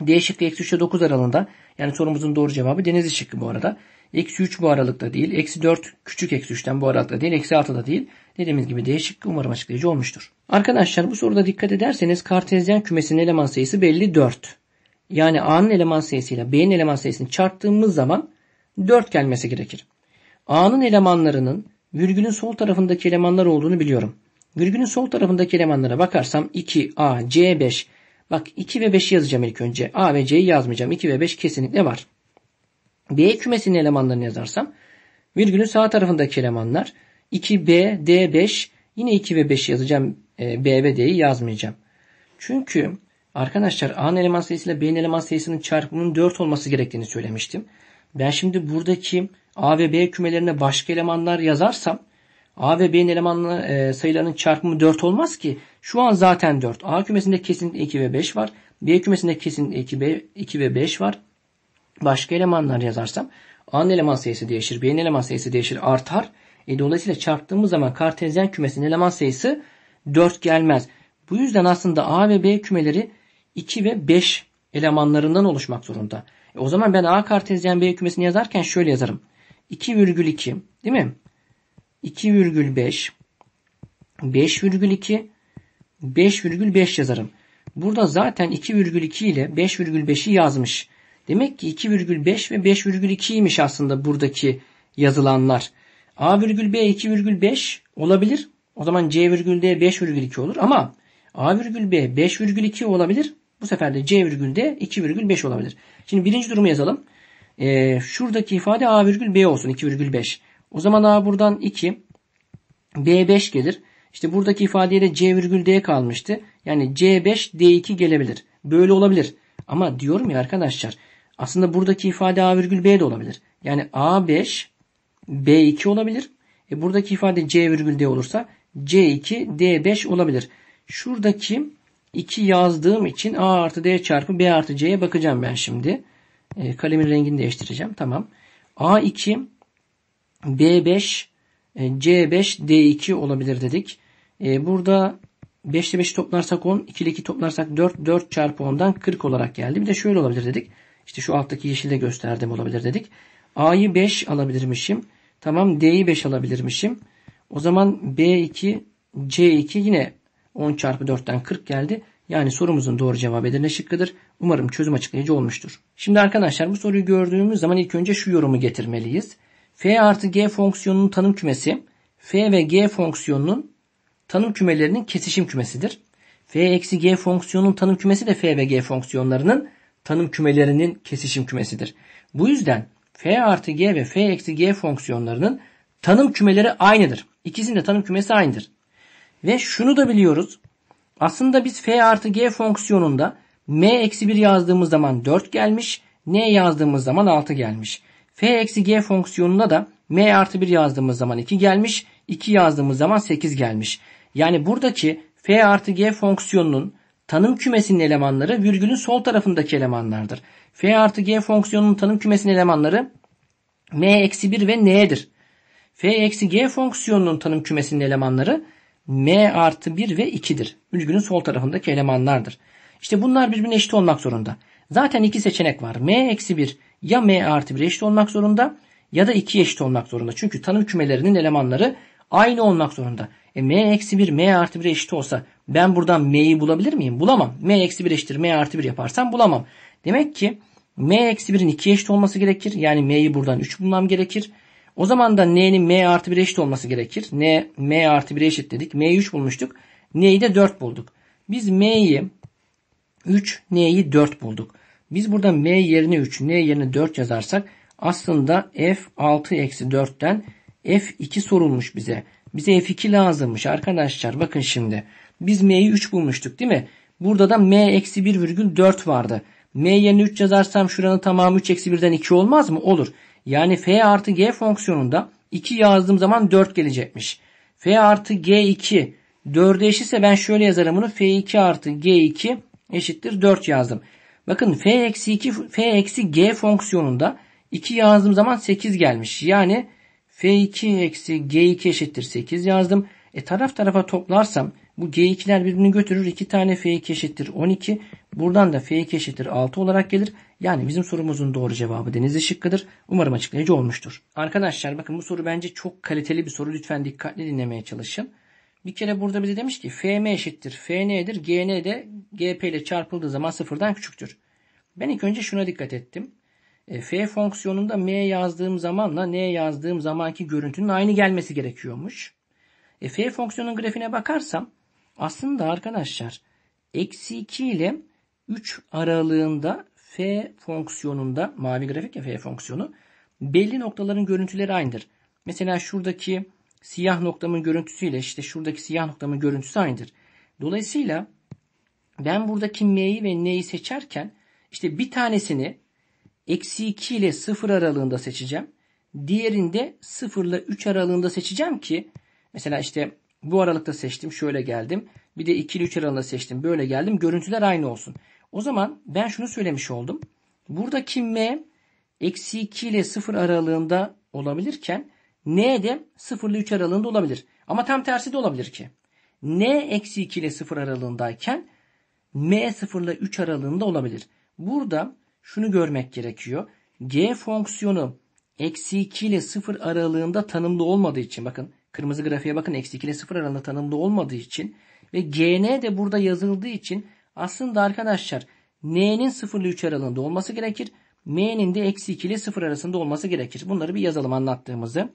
D şıkkı eksi 3 ile 9 aralığında. Yani sorumuzun doğru cevabı Denizli şıkkı bu arada. Eksi 3 bu aralıkta değil. Eksi 4 küçük eksi 3'ten bu aralıkta değil. Eksi 6 da değil. Dediğimiz gibi D şıkkı umarım açıklayıcı olmuştur. Arkadaşlar bu soruda dikkat ederseniz kartezyen kümesinin eleman sayısı belli 4. Yani A'nın eleman sayısıyla B'nin eleman sayısını çarptığımız zaman 4 gelmesi gerekir. A'nın elemanlarının virgülün sol tarafındaki elemanlar olduğunu biliyorum. Virgülün sol tarafındaki elemanlara bakarsam 2, A, C, 5. Bak 2 ve 5'i yazacağım ilk önce. A ve C'yi yazmayacağım. 2 ve 5 kesinlikle var. B kümesinin elemanlarını yazarsam virgülün sağ tarafındaki elemanlar 2B, D5. Yine 2 ve 5 yazacağım. B ve D'yi yazmayacağım. Çünkü arkadaşlar A'nın eleman sayısıyla B'nin eleman sayısının çarpımının 4 olması gerektiğini söylemiştim. Ben şimdi buradaki A ve B kümelerine başka elemanlar yazarsam A ve B'nin eleman sayılarının çarpımı 4 olmaz ki. Şu an zaten 4. A kümesinde kesinlikle 2 ve 5 var. B kümesinde kesinlikle 2 ve 5 var. Başka elemanlar yazarsam A'nın eleman sayısı değişir. B'nin eleman sayısı değişir. Artar. Dolayısıyla çarptığımız zaman kartezyen kümesinin eleman sayısı 4 gelmez. Bu yüzden aslında A ve B kümeleri 2 ve 5 elemanlarından oluşmak zorunda. O zaman ben A kartezyen B kümesini yazarken şöyle yazarım. 2,2 değil mi? 2,5 5,2 5,5 yazarım. Burada zaten 2,2 ile 5,5'i yazmış. Demek ki 2,5 ve 5,2'ymiş aslında buradaki yazılanlar. A virgül B 2,5 olabilir. O zaman C virgül D 5,2 olur ama A virgül B 5,2 olabilir. Bu sefer de C virgül D 2,5 olabilir. Şimdi birinci durumu yazalım. Şuradaki ifade A virgül B olsun 2,5. O zaman A buradan 2, B 5 gelir. İşte buradaki ifadeyle C virgül D kalmıştı. Yani C5 D2 gelebilir. Böyle olabilir. Ama diyorum ya arkadaşlar aslında buradaki ifade A virgül B de olabilir. Yani A5 B2 olabilir. Buradaki ifade C virgül D olursa C2 D5 olabilir. Şuradaki 2 yazdığım için A artı D çarpı B artı C'ye bakacağım ben şimdi. Kalemin rengini değiştireceğim. Tamam. A2 B5 C5 D2 olabilir dedik. Burada 5 ile 5'i toplarsak 10, 2 ile 2 toplarsak 4, 4 çarpı 10'dan 40 olarak geldi. Bir de şöyle olabilir dedik. İşte şu alttaki yeşilde gösterdim olabilir dedik. A'yı 5 alabilirmişim. Tamam, D'yi 5 alabilirmişim. O zaman B2 C2 yine 10 çarpı 4'ten 40 geldi. Yani sorumuzun doğru cevabı Edirne şıkkıdır. Umarım çözüm açıklayıcı olmuştur. Şimdi arkadaşlar bu soruyu gördüğümüz zaman ilk önce şu yorumu getirmeliyiz. F artı G fonksiyonunun tanım kümesi F ve G fonksiyonunun tanım kümelerinin kesişim kümesidir. F eksi G fonksiyonunun tanım kümesi de F ve G fonksiyonlarının tanım kümelerinin kesişim kümesidir. Bu yüzden F artı G ve F eksi G fonksiyonlarının tanım kümeleri aynıdır. İkisinin de tanım kümesi aynıdır. Ve şunu da biliyoruz. Aslında biz f artı g fonksiyonunda m-1 yazdığımız zaman 4 gelmiş. N yazdığımız zaman 6 gelmiş. f-g fonksiyonunda da m artı 1 yazdığımız zaman 2 gelmiş. 2 yazdığımız zaman 8 gelmiş. Yani buradaki f artı g fonksiyonunun tanım kümesinin elemanları virgülün sol tarafındaki elemanlardır. F artı g fonksiyonunun tanım kümesinin elemanları m-1 ve n'dir. F eksi g fonksiyonunun tanım kümesinin elemanları m artı 1 ve 2'dir. Virgülün sol tarafındaki elemanlardır. İşte bunlar birbirine eşit olmak zorunda. Zaten iki seçenek var. M eksi 1 ya m artı 1'e eşit olmak zorunda ya da 2'ye eşit olmak zorunda. Çünkü tanım kümelerinin elemanları aynı olmak zorunda. M eksi 1 m artı 1'e eşit olsa ben buradan m'yi bulabilir miyim? Bulamam. M eksi 1 eşittir m artı 1 yaparsam bulamam. Demek ki m eksi 1'in 2'ye eşit olması gerekir. Yani m'yi buradan 3 bulmam gerekir. O zaman da n'nin m artı 1'e eşit olması gerekir. N m artı 1'e eşit dedik. M'yi 3 bulmuştuk. N'yi de 4 bulduk. Biz m'yi 3, n'yi 4 bulduk. Biz burada m yerine 3, n yerine 4 yazarsak aslında f6-4'ten f2 sorulmuş bize. Bize f2 lazımmış arkadaşlar. Bakın şimdi. Biz m'yi 3 bulmuştuk değil mi? Burada da m-1,4 vardı. M yerine 3 yazarsam şuranın tamamı 3-1'den 2 olmaz mı? Olur. Yani f artı g fonksiyonunda 2 yazdığım zaman 4 gelecekmiş. F artı g2 4'e eşitse ben şöyle yazarım bunu. F2 artı g2 eşittir 4 yazdım. Bakın f eksi g fonksiyonunda 2 yazdığım zaman 8 gelmiş. Yani f2 eksi g2 eşittir 8 yazdım. Taraf tarafa toplarsam bu g2'ler birbirini götürür. 2 tane f2 eşittir 12. Buradan da f2 eşittir 6 olarak gelir. Yani bizim sorumuzun doğru cevabı Denizli şıkkıdır. Umarım açıklayıcı olmuştur. Arkadaşlar bakın bu soru bence çok kaliteli bir soru. Lütfen dikkatli dinlemeye çalışın. Bir kere burada bize demiş ki fm eşittir fn'dir. Gn de gp ile çarpıldığı zaman sıfırdan küçüktür. Ben ilk önce şuna dikkat ettim. F fonksiyonunda m yazdığım zamanla n yazdığım zamanki görüntünün aynı gelmesi gerekiyormuş. F fonksiyonunun grafiğine bakarsam aslında arkadaşlar eksi 2 ile 3 aralığında f fonksiyonunda mavi grafik ya f fonksiyonu belli noktaların görüntüleri aynıdır. Mesela şuradaki siyah noktamın görüntüsüyle işte şuradaki siyah noktamın görüntüsü aynıdır. Dolayısıyla ben buradaki m'yi ve n'yi seçerken işte bir tanesini eksi 2 ile 0 aralığında seçeceğim. Diğerinde 0 ile 3 aralığında seçeceğim ki mesela işte bu aralıkta seçtim şöyle geldim. Bir de 2 ile 3 aralığında seçtim böyle geldim. Görüntüler aynı olsun. O zaman ben şunu söylemiş oldum. Buradaki m eksi 2 ile 0 aralığında olabilirken n de 0 ile 3 aralığında olabilir. Ama tam tersi de olabilir ki. N eksi 2 ile 0 aralığındayken m 0 ile 3 aralığında olabilir. Burada şunu görmek gerekiyor. G fonksiyonu eksi 2 ile 0 aralığında tanımlı olmadığı için bakın kırmızı grafiğe bakın eksi 2 ile 0 aralığında tanımlı olmadığı için ve gn de burada yazıldığı için aslında arkadaşlar n'nin 0 ile 3 aralığında olması gerekir. M'nin de eksi 2 ile 0 arasında olması gerekir. Bunları bir yazalım anlattığımızı.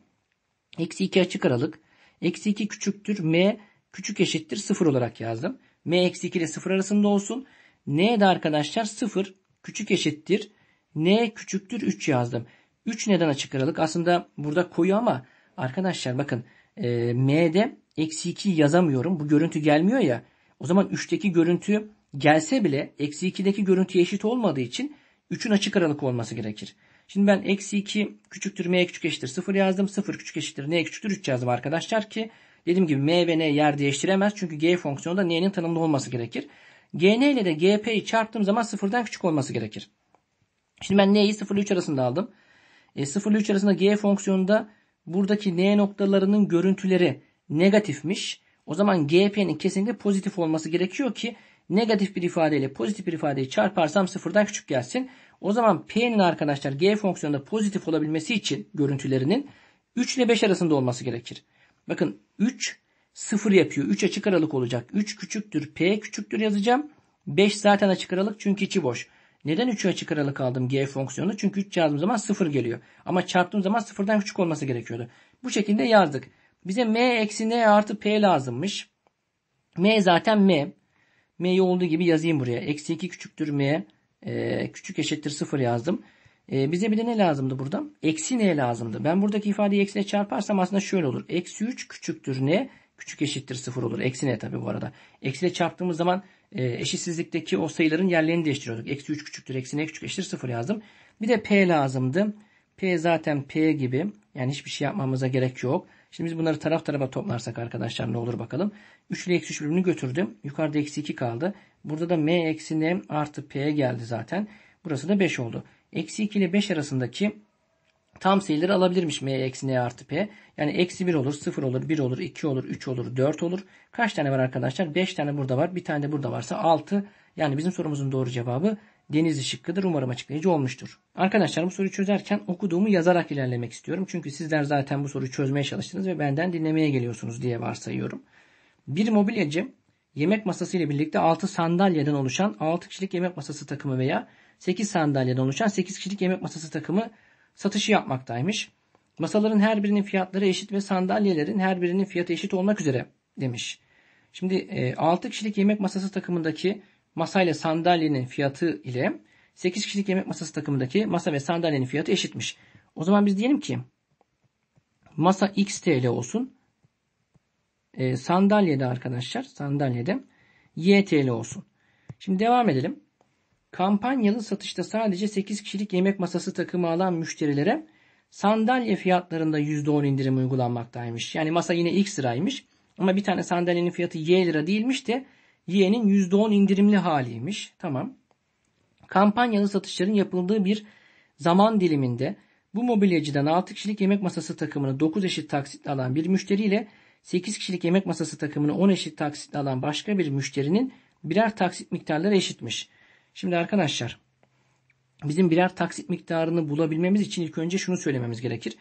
Eksi 2 açık aralık. Eksi 2 küçüktür. M küçük eşittir 0 olarak yazdım. M eksi 2 ile 0 arasında olsun. N de arkadaşlar 0 küçük eşittir. N küçüktür 3 yazdım. 3 neden açık aralık? Aslında burada koyu ama arkadaşlar bakın M'de eksi 2 yazamıyorum. Bu görüntü gelmiyor ya. O zaman 3'teki görüntü gelse bile eksi 2'deki görüntüye eşit olmadığı için 3'ün açık aralık olması gerekir. Şimdi ben eksi 2 küçüktür m küçük eşittir 0 yazdım. 0 küçük eşittir n küçüktür 3 yazdım arkadaşlar ki dediğim gibi m ve n yer değiştiremez. Çünkü g fonksiyonunda n'nin tanımlı olması gerekir. Gn ile de gp'yi çarptığım zaman 0'dan küçük olması gerekir. Şimdi ben n'yi 0 ile 3 arasında aldım. 0 ile 3 arasında g fonksiyonunda buradaki n noktalarının görüntüleri negatifmiş. O zaman gp'nin kesinlikle pozitif olması gerekiyor ki negatif bir ifadeyle pozitif bir ifadeyi çarparsam 0'dan küçük gelsin. O zaman P'nin arkadaşlar G fonksiyonunda pozitif olabilmesi için görüntülerinin 3 ile 5 arasında olması gerekir. Bakın 3 0 yapıyor. 3 açık aralık olacak. 3 küçüktür P küçüktür yazacağım. 5 zaten açık aralık çünkü içi boş. Neden 3'ü açık aralık aldım G fonksiyonunu? Çünkü 3 yazdığım zaman 0 geliyor. Ama çarptığım zaman 0'dan küçük olması gerekiyordu. Bu şekilde yazdık. Bize M eksi N artı P lazımmış. M zaten M. M'yi olduğu gibi yazayım buraya. Eksi 2 küçüktür M. Küçük eşittir 0 yazdım. Bize bir de ne lazımdı burada? Eksi n lazımdı. Ben buradaki ifadeyi eksiyle çarparsam aslında şöyle olur. Eksi 3 küçüktür n, küçük eşittir 0 olur. Eksi n tabi bu arada. Eksiyle çarptığımız zaman eşitsizlikteki o sayıların yerlerini değiştiriyorduk. Eksi 3 küçüktür eksi n küçük eşittir 0 yazdım. Bir de p lazımdı. P zaten p gibi. Yani hiçbir şey yapmamıza gerek yok. Şimdi biz bunları taraf tarafa toplarsak arkadaşlar ne olur bakalım. 3 ile eksi 3 birbirini götürdü. Yukarıda eksi 2 kaldı. Burada da m eksi n artı p geldi zaten. Burası da 5 oldu. Eksi 2 ile 5 arasındaki tam sayıları alabilirmiş m eksi n artı p. Yani eksi 1 olur, 0 olur, 1 olur, 2 olur, 3 olur, 4 olur. Kaç tane var arkadaşlar? 5 tane burada var. Bir tane de burada varsa 6. Yani bizim sorumuzun doğru cevabı Denizli şıkkıdır. Umarım açıklayıcı olmuştur. Arkadaşlar bu soruyu çözerken okuduğumu yazarak ilerlemek istiyorum. Çünkü sizler zaten bu soruyu çözmeye çalıştınız ve benden dinlemeye geliyorsunuz diye varsayıyorum. Bir mobilyacı yemek masası ile birlikte 6 sandalyeden oluşan 6 kişilik yemek masası takımı veya 8 sandalyeden oluşan 8 kişilik yemek masası takımı satışı yapmaktaymış. Masaların her birinin fiyatları eşit ve sandalyelerin her birinin fiyatı eşit olmak üzere demiş. Şimdi 6 kişilik yemek masası takımındaki masayla sandalyenin fiyatı ile 8 kişilik yemek masası takımındaki masa ve sandalyenin fiyatı eşitmiş. O zaman biz diyelim ki masa x TL olsun. Sandalyede arkadaşlar sandalyede y TL olsun. Şimdi devam edelim. Kampanyalı satışta sadece 8 kişilik yemek masası takımı alan müşterilere sandalye fiyatlarında %10 indirim uygulanmaktaymış. Yani masa yine x liraymış ama bir tane sandalyenin fiyatı y lira değilmiş de y'nin %10 indirimli haliymiş. Tamam. Kampanyalı satışların yapıldığı bir zaman diliminde bu mobilyacıdan 6 kişilik yemek masası takımını 9 eşit taksitle alan bir müşteriyle 8 kişilik yemek masası takımını 10 eşit taksitle alan başka bir müşterinin birer taksit miktarları eşitmiş. Şimdi arkadaşlar bizim birer taksit miktarını bulabilmemiz için ilk önce şunu söylememiz gerekir.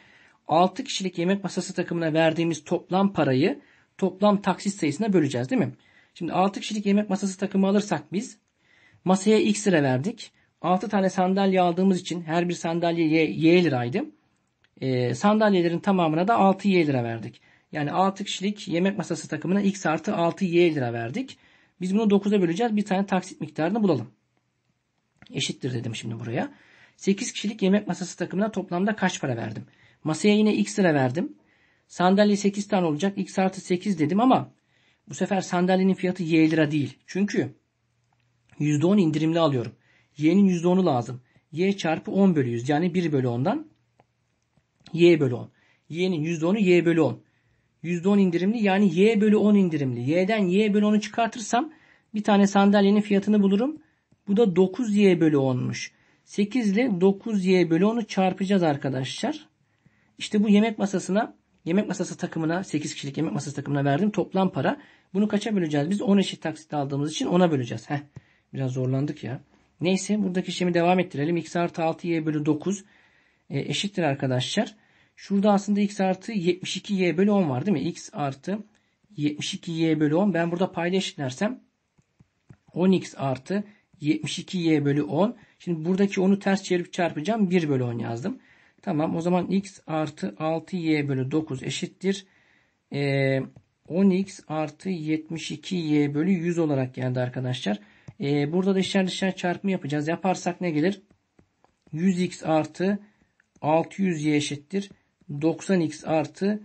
6 kişilik yemek masası takımına verdiğimiz toplam parayı toplam taksit sayısına böleceğiz değil mi? Şimdi 6 kişilik yemek masası takımı alırsak biz masaya x lira verdik. 6 tane sandalye aldığımız için her bir sandalye y liraydı. Sandalyelerin tamamına da 6y lira verdik. Yani 6 kişilik yemek masası takımına x artı 6y lira verdik. Biz bunu 9'a böleceğiz. Bir tane taksit miktarını bulalım. Eşittir dedim şimdi buraya. 8 kişilik yemek masası takımına toplamda kaç para verdim? Masaya yine x lira verdim. Sandalye 8 tane olacak. X artı 8 dedim ama bu sefer sandalyenin fiyatı y lira değil. Çünkü %10 indirimli alıyorum. Y'nin %10'u lazım. Y çarpı 10 bölü 100. Yani 1 bölü 10'dan y bölü 10. Y'nin %10'u y bölü 10. %10 indirimli yani y bölü 10 indirimli. Y'den y bölü 10'u çıkartırsam bir tane sandalyenin fiyatını bulurum. Bu da 9y bölü 10'muş. 8 ile 9y bölü 10'u çarpacağız arkadaşlar. İşte bu yemek masası takımına 8 kişilik yemek masası takımına verdiğim toplam para. Bunu kaça böleceğiz? Biz 10 eşit taksitle aldığımız için 10'a böleceğiz. Biraz zorlandık ya. Neyse buradaki işlemi devam ettirelim. X artı 6y bölü 9 eşittir arkadaşlar. Şurada aslında x artı 72y bölü 10 var değil mi? X artı 72y bölü 10. Ben burada payda eşitlersem 10x artı 72y bölü 10. Şimdi buradaki 10'u ters çevirip çarpacağım. 1 bölü 10 yazdım. Tamam o zaman x artı 6y bölü 9 eşittir 10x artı 72y bölü 100 olarak geldi arkadaşlar. Burada da dışarı dışarı çarpımı yapacağız. Yaparsak ne gelir? 100x artı 600y eşittir 90x artı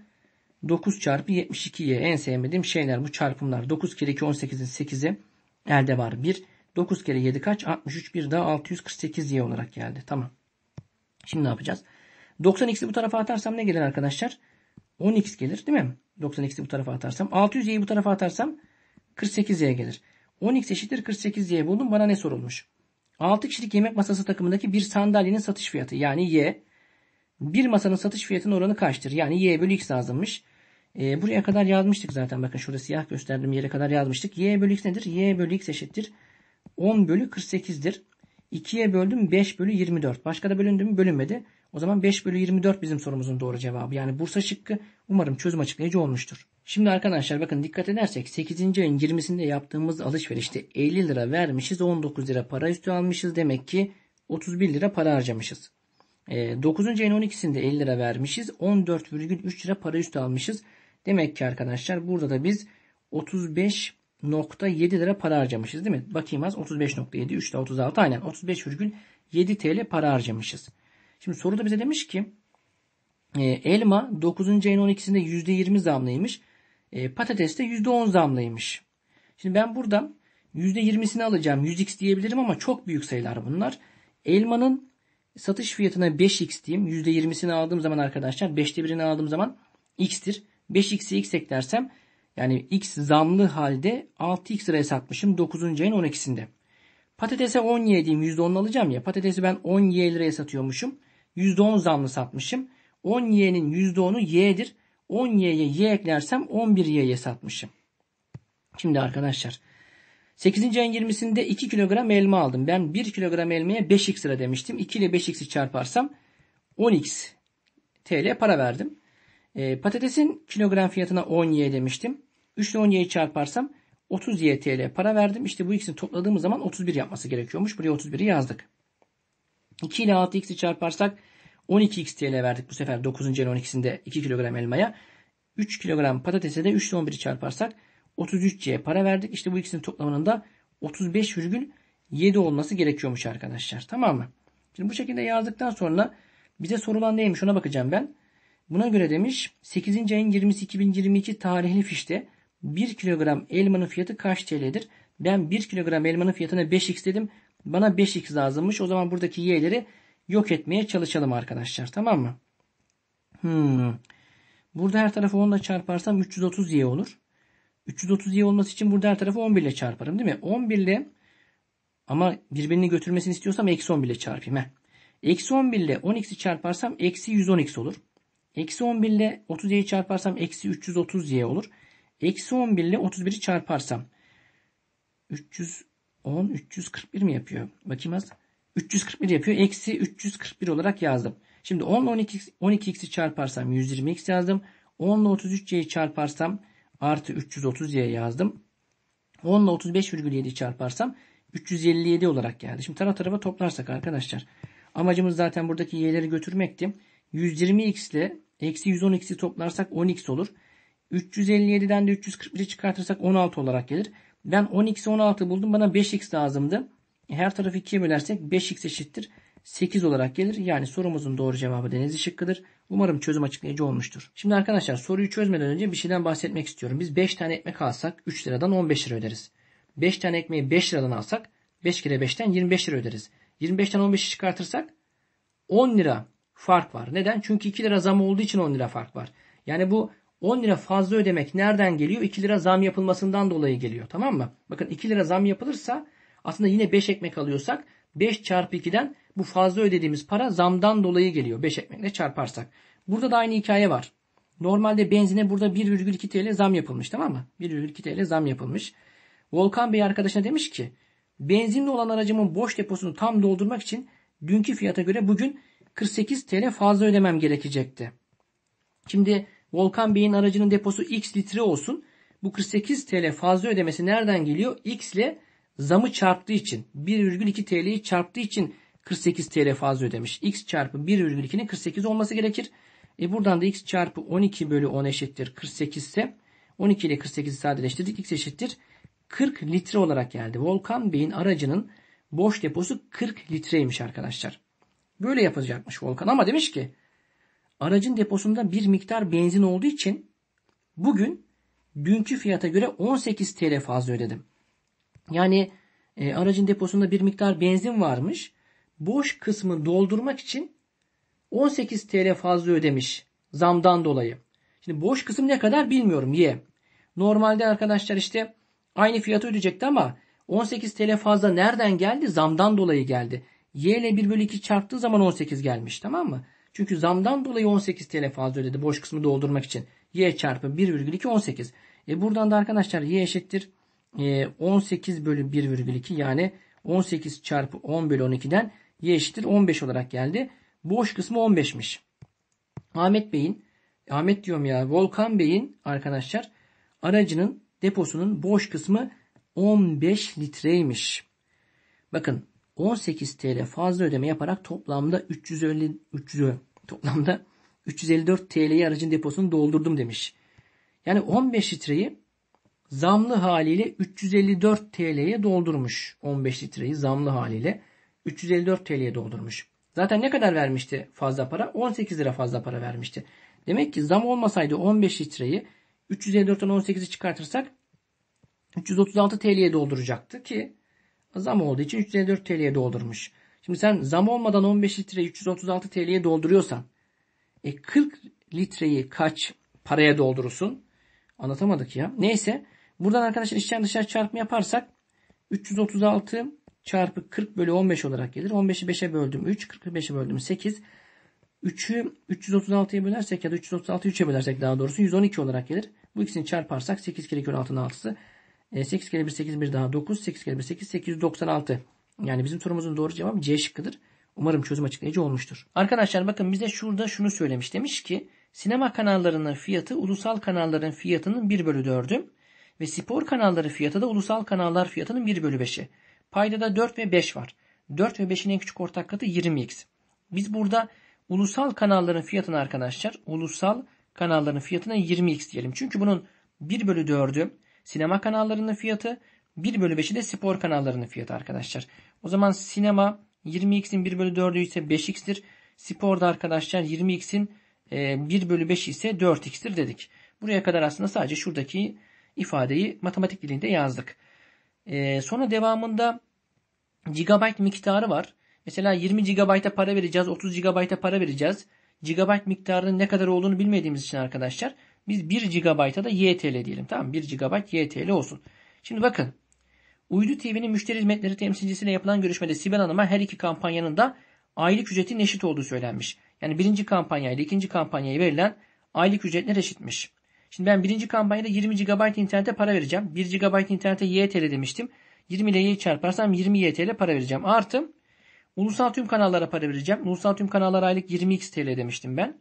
9 çarpı 72y. En sevmediğim şeyler bu çarpımlar. 9 kere 2 18'in 8'i elde var 1. 9 kere 7 kaç? 63. Bir daha 648y olarak geldi. Tamam. Şimdi ne yapacağız? 90x'i bu tarafa atarsam ne gelir arkadaşlar? 10x gelir değil mi? 90x'i bu tarafa atarsam. 600y'yi bu tarafa atarsam 48y gelir. 10x eşittir 48y buldum. Bana ne sorulmuş? 6 kişilik yemek masası takımındaki bir sandalyenin satış fiyatı yani y. Bir masanın satış fiyatının oranı kaçtır? Yani y bölü x lazımmış. Buraya kadar yazmıştık zaten. Bakın şurada siyah gösterdiğim yere kadar yazmıştık. Y bölü x nedir? Y bölü x eşittir 10 bölü 48'dir. 2'ye böldüm 5 bölü 24. Başka da bölündü mü? Bölünmedi. O zaman 5 bölü 24 bizim sorumuzun doğru cevabı. Yani Bursa şıkkı umarım çözüm açıklayıcı olmuştur. Şimdi arkadaşlar bakın dikkat edersek 8. ayın 20'sinde yaptığımız alışverişte 50 lira vermişiz. 19 lira para üstü almışız. Demek ki 31 lira para harcamışız. 9. ayın 12'sinde 50 lira vermişiz. 14,3 lira para üstü almışız. Demek ki arkadaşlar burada da biz 35,7 lira para harcamışız değil mi? Bakayım az 35,7 3 ile 36 aynen 35,7 TL para harcamışız. Şimdi soruda bize demiş ki elma 9. ayın 12'sinde %20 zamlıymış. Patates de %10 zamlıymış. Şimdi ben buradan %20'sini alacağım. 100x diyebilirim ama çok büyük sayılar bunlar. Elmanın satış fiyatına 5x diyeyim. %20'sini aldığım zaman arkadaşlar 5'te 1'ini aldığım zaman x'tir. 5x'e x eklersem yani x zamlı halde 6x liraya satmışım 9. ayın 12'sinde. Patatese 10y diyeyim. %10'unu alacağım ya. Patatesi ben 10y liraya satıyormuşum. %10 zamlı satmışım. 10y'nin %10'u y'dir. 10y'ye y eklersem 11y'ye satmışım. Şimdi arkadaşlar 8. ayın 20'sinde 2 kilogram elma aldım. Ben 1 kilogram elmaya 5x lira demiştim. 2 ile 5x'i çarparsam 10x TL para verdim. Patatesin kilogram fiyatına 10y demiştim. 3 ile 10y'yi çarparsam 30y TL para verdim. İşte bu ikisini topladığımız zaman 31 yapması gerekiyormuş. Buraya 31'i yazdık. 2 ile 6x'i çarparsak 12x TL verdik bu sefer 9. ayın 12'sinde 2 kilogram elmaya. 3 kilogram patatese de 3 ile 11'i çarparsak 33c para verdik. İşte bu ikisinin toplamının da 35,7 olması gerekiyormuş arkadaşlar. Tamam mı? Şimdi bu şekilde yazdıktan sonra bize sorulan neymiş ona bakacağım ben. Buna göre demiş 8. ayın 20'si 2022 tarihli fişte 1 kilogram elmanın fiyatı kaç TL'dir? Ben 1 kilogram elmanın fiyatına 5x dedim. Bana 5x lazımmış. O zaman buradaki y'leri yok etmeye çalışalım arkadaşlar. Tamam mı? Burada her tarafı 10 ile çarparsam 330y olur. 330y olması için burada her tarafı 11 ile çarparım değil mi? 11 ile ama birbirini götürmesini istiyorsam eksi 11 ile çarpayım. Eksi 11 ile 10x'i çarparsam eksi 110x olur. Eksi 11 ile 30y'yi çarparsam eksi 330y olur. Eksi 11 ile 31'i çarparsam 310, 341 mi yapıyor? Bakayım az. 341 yapıyor. Eksi 341 olarak yazdım. Şimdi 10 ile 12x'i çarparsam 120x yazdım. 10 ile 33y'yi çarparsam artı 330y yazdım. 10 ile 35,7 çarparsam 357 olarak geldi. Şimdi taraf tarafa toplarsak arkadaşlar. Amacımız zaten buradaki y'leri götürmekti. 120x ile eksi 110x'i toplarsak 10x olur. 357'den de 341'i çıkartırsak 16 olarak gelir. Ben 10x'i 16 buldum. Bana 5x lazımdı. Her tarafı 2'ye bölersek 5x eşittir 8 olarak gelir. Yani sorumuzun doğru cevabı Denizli şıkkıdır. Umarım çözüm açıklayıcı olmuştur. Şimdi arkadaşlar soruyu çözmeden önce bir şeyden bahsetmek istiyorum. Biz 5 tane ekmek alsak 3 liradan 15 lira öderiz. 5 tane ekmeği 5 liradan alsak 5 kere 5'ten 25 lira öderiz. 25'ten 15'i çıkartırsak 10 lira fark var. Neden? Çünkü 2 lira zam olduğu için 10 lira fark var. Yani bu 10 lira fazla ödemek nereden geliyor? 2 lira zam yapılmasından dolayı geliyor. Tamam mı? Bakın 2 lira zam yapılırsa aslında yine 5 ekmek alıyorsak 5 çarpı 2'den bu fazla ödediğimiz para zamdan dolayı geliyor. 5 ekmekle çarparsak. Burada da aynı hikaye var. Normalde benzine burada 1,2 TL zam yapılmış, tamam mı? 1,2 TL zam yapılmış. Volkan Bey arkadaşına demiş ki benzinli olan aracımın boş deposunu tam doldurmak için dünkü fiyata göre bugün 48 TL fazla ödemem gerekecekti. Şimdi Volkan Bey'in aracının deposu X litre olsun. Bu 48 TL fazla ödemesi nereden geliyor? X ile zamı çarptığı için 1,2 TL'yi çarptığı için 48 TL fazla ödemiş. X çarpı 1,2'nin 48 olması gerekir. Buradan da x çarpı 12 bölü 10 eşittir 48 ise 12 ile 48'i sadeleştirdik. X eşittir 40 litre olarak geldi. Volkan Bey'in aracının boş deposu 40 litreymiş arkadaşlar. Böyle yapacakmış Volkan ama demiş ki aracın deposunda bir miktar benzin olduğu için bugün dünkü fiyata göre 18 TL fazla ödedim. Yani aracın deposunda bir miktar benzin varmış. Boş kısmı doldurmak için 18 TL fazla ödemiş zamdan dolayı. Şimdi boş kısım ne kadar bilmiyorum. Normalde arkadaşlar işte aynı fiyatı ödeyecekti ama 18 TL fazla nereden geldi? Zamdan dolayı geldi. Y ile 1/2 çarptığı zaman 18 gelmiş, tamam mı? Çünkü zamdan dolayı 18 TL fazla ödedi boş kısmı doldurmak için. Y çarpı 1,2 18. Buradan da arkadaşlar y eşittir 18 bölü 1,2 yani 18 çarpı 10 bölü 12'den y eşittir 15 olarak geldi. Boş kısmı 15'miş. Volkan Bey'in arkadaşlar aracının deposunun boş kısmı 15 litreymiş. Bakın 18 TL fazla ödeme yaparak toplamda 354 TL'yi aracın deposunu doldurdum demiş. Yani 15 litreyi zamlı haliyle 354 TL'ye doldurmuş. 15 litreyi zamlı haliyle 354 TL'ye doldurmuş. Zaten ne kadar vermişti fazla para? 18 lira fazla para vermişti. Demek ki zam olmasaydı 15 litreyi 354'ten 18'i çıkartırsak 336 TL'ye dolduracaktı ki zam olduğu için 354 TL'ye doldurmuş. Şimdi sen zam olmadan 15 litreyi 336 TL'ye dolduruyorsan 40 litreyi kaç paraya doldurursun? Anlatamadık ya. Neyse. Buradan arkadaşlar içten dışarı çarpma yaparsak 336 çarpı 40 bölü 15 olarak gelir. 15'i 5'e böldüm 3. 45'e böldüm 8. 3'ü 336'ya bölersek ya da 336'yı 3'e bölersek daha doğrusu 112 olarak gelir. Bu ikisini çarparsak 8 kere 2 16'nın 6'sı. 8 kere 1 8 1 daha 9. 8 kere 1 8 896. Yani bizim sorumuzun doğru cevabı C şıkkıdır. Umarım çözüm açıklayıcı olmuştur. Arkadaşlar bakın bize şurada şunu söylemiş. Demiş ki sinema kanallarının fiyatı ulusal kanalların fiyatının 1/4'ü ve spor kanalları fiyatı da ulusal kanallar fiyatının 1/5'i. Paydada 4 ve 5 var. 4 ve 5'in en küçük ortak katı 20x. Biz burada ulusal kanalların fiyatına arkadaşlar ulusal kanalların fiyatına 20x diyelim. Çünkü bunun 1/4'ü sinema kanallarının fiyatı, 1/5'i de spor kanallarının fiyatı arkadaşlar. O zaman sinema 20x'in 1/4'ü ise 5x'tir. Sporda arkadaşlar 20x'in 1/5 ise 4x'tir dedik. Buraya kadar aslında sadece şuradaki ifadeyi matematik dilinde yazdık. Sonra devamında gigabyte miktarı var. Mesela 20 GB'a para vereceğiz, 30 GB'a para vereceğiz. Gigabyte miktarının ne kadar olduğunu bilmediğimiz için arkadaşlar biz 1 GB'a da YTL diyelim. Tamam, 1 GB YTL olsun. Şimdi bakın. Uydu TV'nin müşteri hizmetleri temsilcisiyle yapılan görüşmede Sibel Hanım'a her iki kampanyanın da aylık ücretin eşit olduğu söylenmiş. Yani birinci kampanya ile ikinci kampanyaya verilen aylık ücretler eşitmiş. Şimdi ben birinci kampanyada 20 GB internete para vereceğim. 1 GB internete YTL demiştim. 20 ile Y çarparsam 20 YTL para vereceğim. Artım ulusal tüm kanallara para vereceğim. Ulusal tüm kanallara aylık 20x TL demiştim ben.